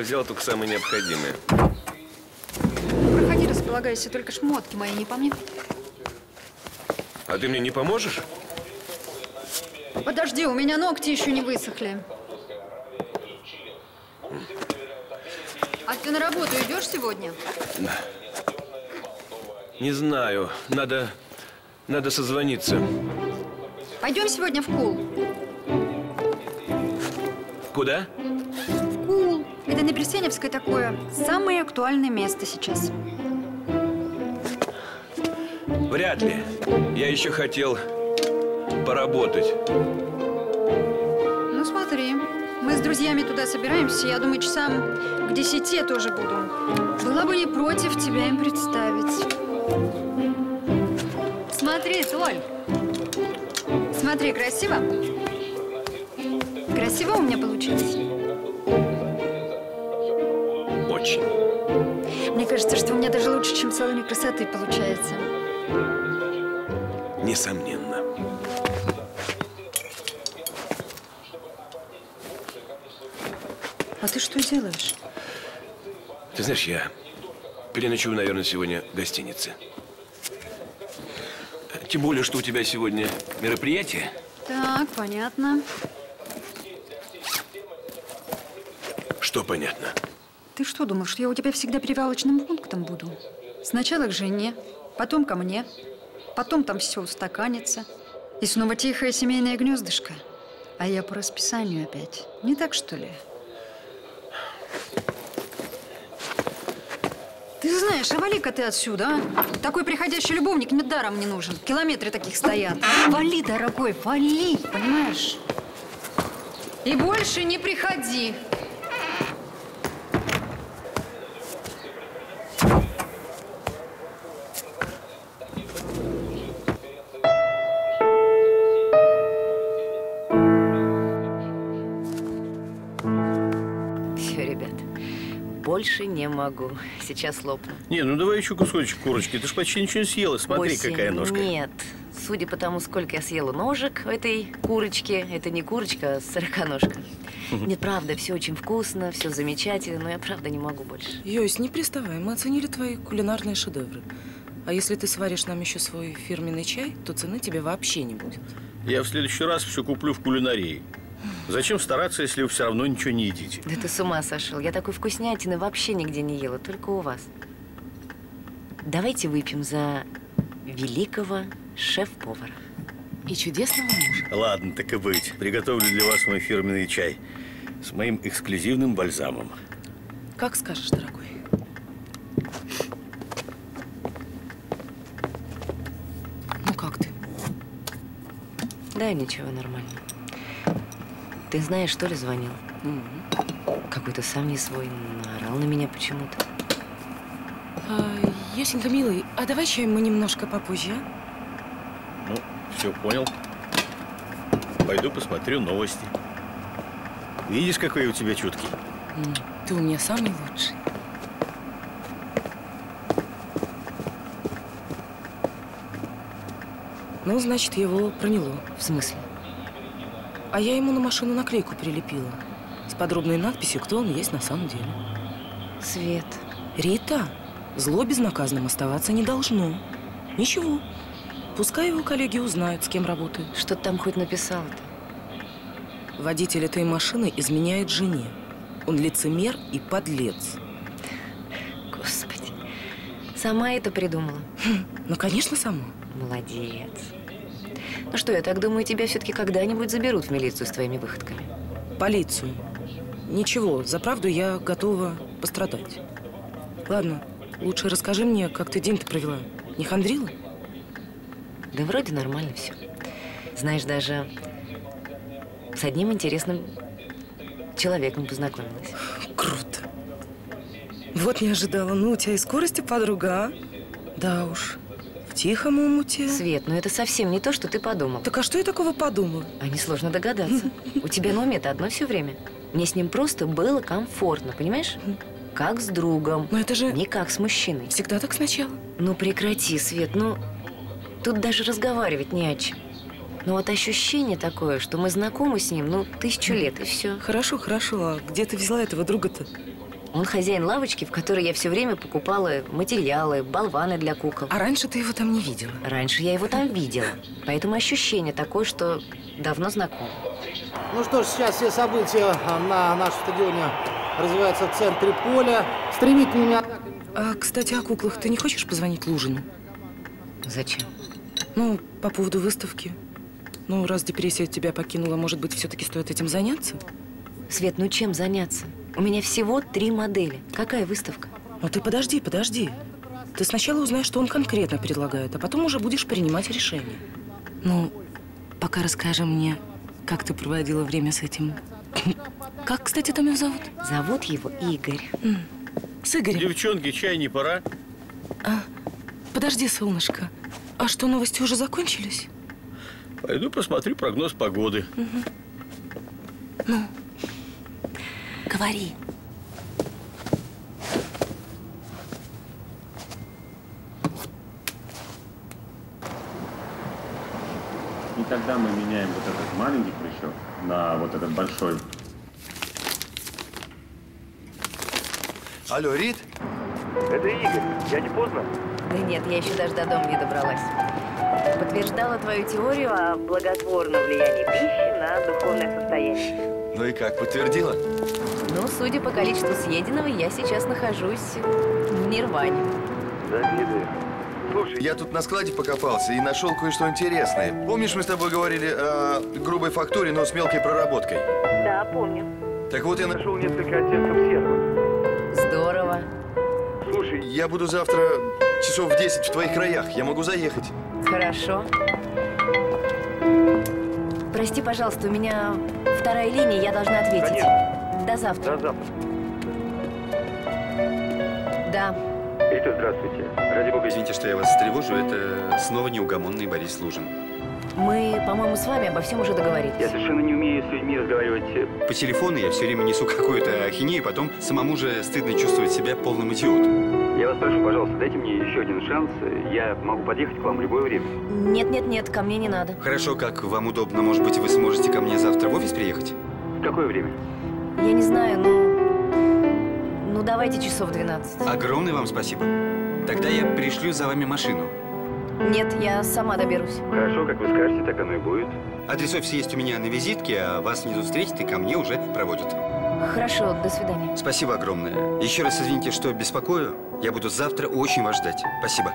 Взял только самые необходимые. Проходи, располагайся, только шмотки мои не по мне. А ты мне не поможешь? Подожди, у меня ногти еще не высохли. А ты на работу идешь сегодня? Не знаю, надо, надо созвониться. Пойдем сегодня в кул. Куда? Это на Берсеневской такое самое актуальное место сейчас. Вряд ли. Я еще хотел поработать. Ну смотри, мы с друзьями туда собираемся. Я думаю, часам к десяти тоже буду. Была бы не против тебя им представить. Смотри, Толь. Смотри, красиво? Красиво у меня получилось? Мне кажется, что у меня даже лучше, чем в салоне красоты получается. Несомненно. А ты что делаешь? Ты знаешь, я переночую, наверное, сегодня в гостинице. Тем более, что у тебя сегодня мероприятие. Так, понятно. Что понятно? Ты что думаешь, что я у тебя всегда перевалочным пунктом буду? Сначала к жене, потом ко мне, потом там все устаканится. И снова тихое семейное гнездышко. А я по расписанию опять. Не так, что ли? Ты знаешь, а вали-ка ты отсюда, а? Такой приходящий любовник мне даром не нужен. Километры таких стоят. Вали, дорогой, вали, понимаешь? И больше не приходи. Все, ребят, больше не могу. Сейчас лопну. Не, ну давай еще кусочек курочки. Ты ж почти ничего не съела. Смотри, Оси, какая ножка. Нет. Судя по тому, сколько я съела ножек в этой курочке, это не курочка, а сороконожка. Нет, правда, все очень вкусно, все замечательно, но я правда не могу больше. Йось, не приставай, мы оценили твои кулинарные шедевры. А если ты сваришь нам еще свой фирменный чай, то цены тебе вообще не будет. Я в следующий раз все куплю в кулинарии. Зачем стараться, если вы все равно ничего не едите? Да ты с ума сошел, я такой вкуснятины вообще нигде не ела, только у вас. Давайте выпьем за великого шеф-повара и чудесного мужа. Ладно, так и быть. Приготовлю для вас мой фирменный чай с моим эксклюзивным бальзамом. Как скажешь, дорогой. Ну как ты? Да, ничего, нормально. Ты знаешь, Толя звонил? Mm-hmm. Какой-то сам не свой, наорал на меня почему-то. А, Ёсенька, милый, а давай чай мы немножко попозже, а? Ну, все понял. Пойду посмотрю новости. Видишь, какой у тебя чуткий? Ты у меня самый лучший. Ну, значит, его проняло. В смысле? А я ему на машину наклейку прилепила. С подробной надписью, кто он есть на самом деле. Свет. Рита, зло безнаказанным оставаться не должно. Ничего. Пускай его коллеги узнают, с кем работают. Что ты там хоть написала-то? Водитель этой машины изменяет жене. Он лицемер и подлец. Господи. Сама это придумала? Хм, ну, конечно, сама. Молодец. Ну что, я так думаю, тебя все-таки когда-нибудь заберут в милицию с твоими выходками. Полицию. Ничего, за правду я готова пострадать. Ладно, лучше расскажи мне, как ты день-то провела. Не хандрила? Да вроде нормально все. Знаешь, даже с одним интересным человеком познакомилась. Круто. Вот не ожидала. Ну, у тебя и скорости, подруга, а? Да уж. В тихом умуте. Свет, ну это совсем не то, что ты подумала. Так а что я такого подумала? А несложно догадаться. У тебя на уме-то одно все время. Мне с ним просто было комфортно, понимаешь? Как с другом. Но это же… Не как с мужчиной. Всегда так сначала. Ну прекрати, Свет, ну… Тут даже разговаривать не о чем. Но вот ощущение такое, что мы знакомы с ним, ну, тысячу лет, и все. Хорошо, хорошо. А где ты взяла этого друга-то? Он хозяин лавочки, в которой я все время покупала материалы, болваны для кукол. А раньше ты его там не видела? Раньше я его там видела. Поэтому ощущение такое, что давно знакомо. Ну что ж, сейчас все события на нашем стадионе развиваются в центре поля. Стремительно. А, кстати, о куклах. Ты не хочешь позвонить Лужину? Зачем? Ну, по поводу выставки. Ну, раз депрессия тебя покинула, может быть, все-таки стоит этим заняться? Свет, ну чем заняться? У меня всего три модели. Какая выставка? Ну ты подожди, подожди. Ты сначала узнаешь, что он конкретно предлагает, а потом уже будешь принимать решение. Ну, пока расскажи мне, как ты проводила время с этим. Как, кстати, там его зовут? Зовут его Игорь. С Игорем. Девчонки, чай не пора? Подожди, солнышко. А что, новости уже закончились? Пойду посмотрю прогноз погоды. Угу. Ну, говори. И тогда мы меняем вот этот маленький прыщок на вот этот большой. Алло, Рит? Это Игорь. Я не поздно? Да нет, я еще даже до дома не добралась. Подтверждала твою теорию о благотворном влиянии пищи на духовное состояние. Ну и как, подтвердила? Ну, судя по количеству съеденного, я сейчас нахожусь в нирване. Завидую. Слушай, я тут на складе покопался и нашел кое-что интересное. Помнишь, мы с тобой говорили о грубой фактуре, но с мелкой проработкой? Да, помню. Так вот я нашел несколько оттенков серого. Здорово. Слушай, я буду завтра часов в десять в твоих краях. Я могу заехать. Хорошо. Прости, пожалуйста, у меня вторая линия, я должна ответить. Конечно. До завтра. До завтра. Да. Рита, здравствуйте. Ради бога, извините, что я вас встревожу. Это снова неугомонный Борис Лужин. Мы, по-моему, с вами обо всем уже договорились. Я совершенно не умею с людьми разговаривать. По телефону я все время несу какую-то ахинею, потом самому же стыдно чувствовать себя полным идиотом. Я вас прошу, пожалуйста, дайте мне еще один шанс. Я могу подъехать к вам в любое время. Нет, нет, нет, ко мне не надо. Хорошо, как вам удобно. Может быть, вы сможете ко мне завтра в офис приехать? В какое время? Я не знаю, но... Ну, давайте часов двенадцать. Огромное вам спасибо. Тогда я пришлю за вами машину. Нет, я сама доберусь. Хорошо, как вы скажете, так оно и будет. Адрес офиса есть у меня на визитке, а вас внизу встретят и ко мне уже проводят. Хорошо, до свидания. Спасибо огромное. Еще раз извините, что беспокою. Я буду завтра очень вас ждать. Спасибо.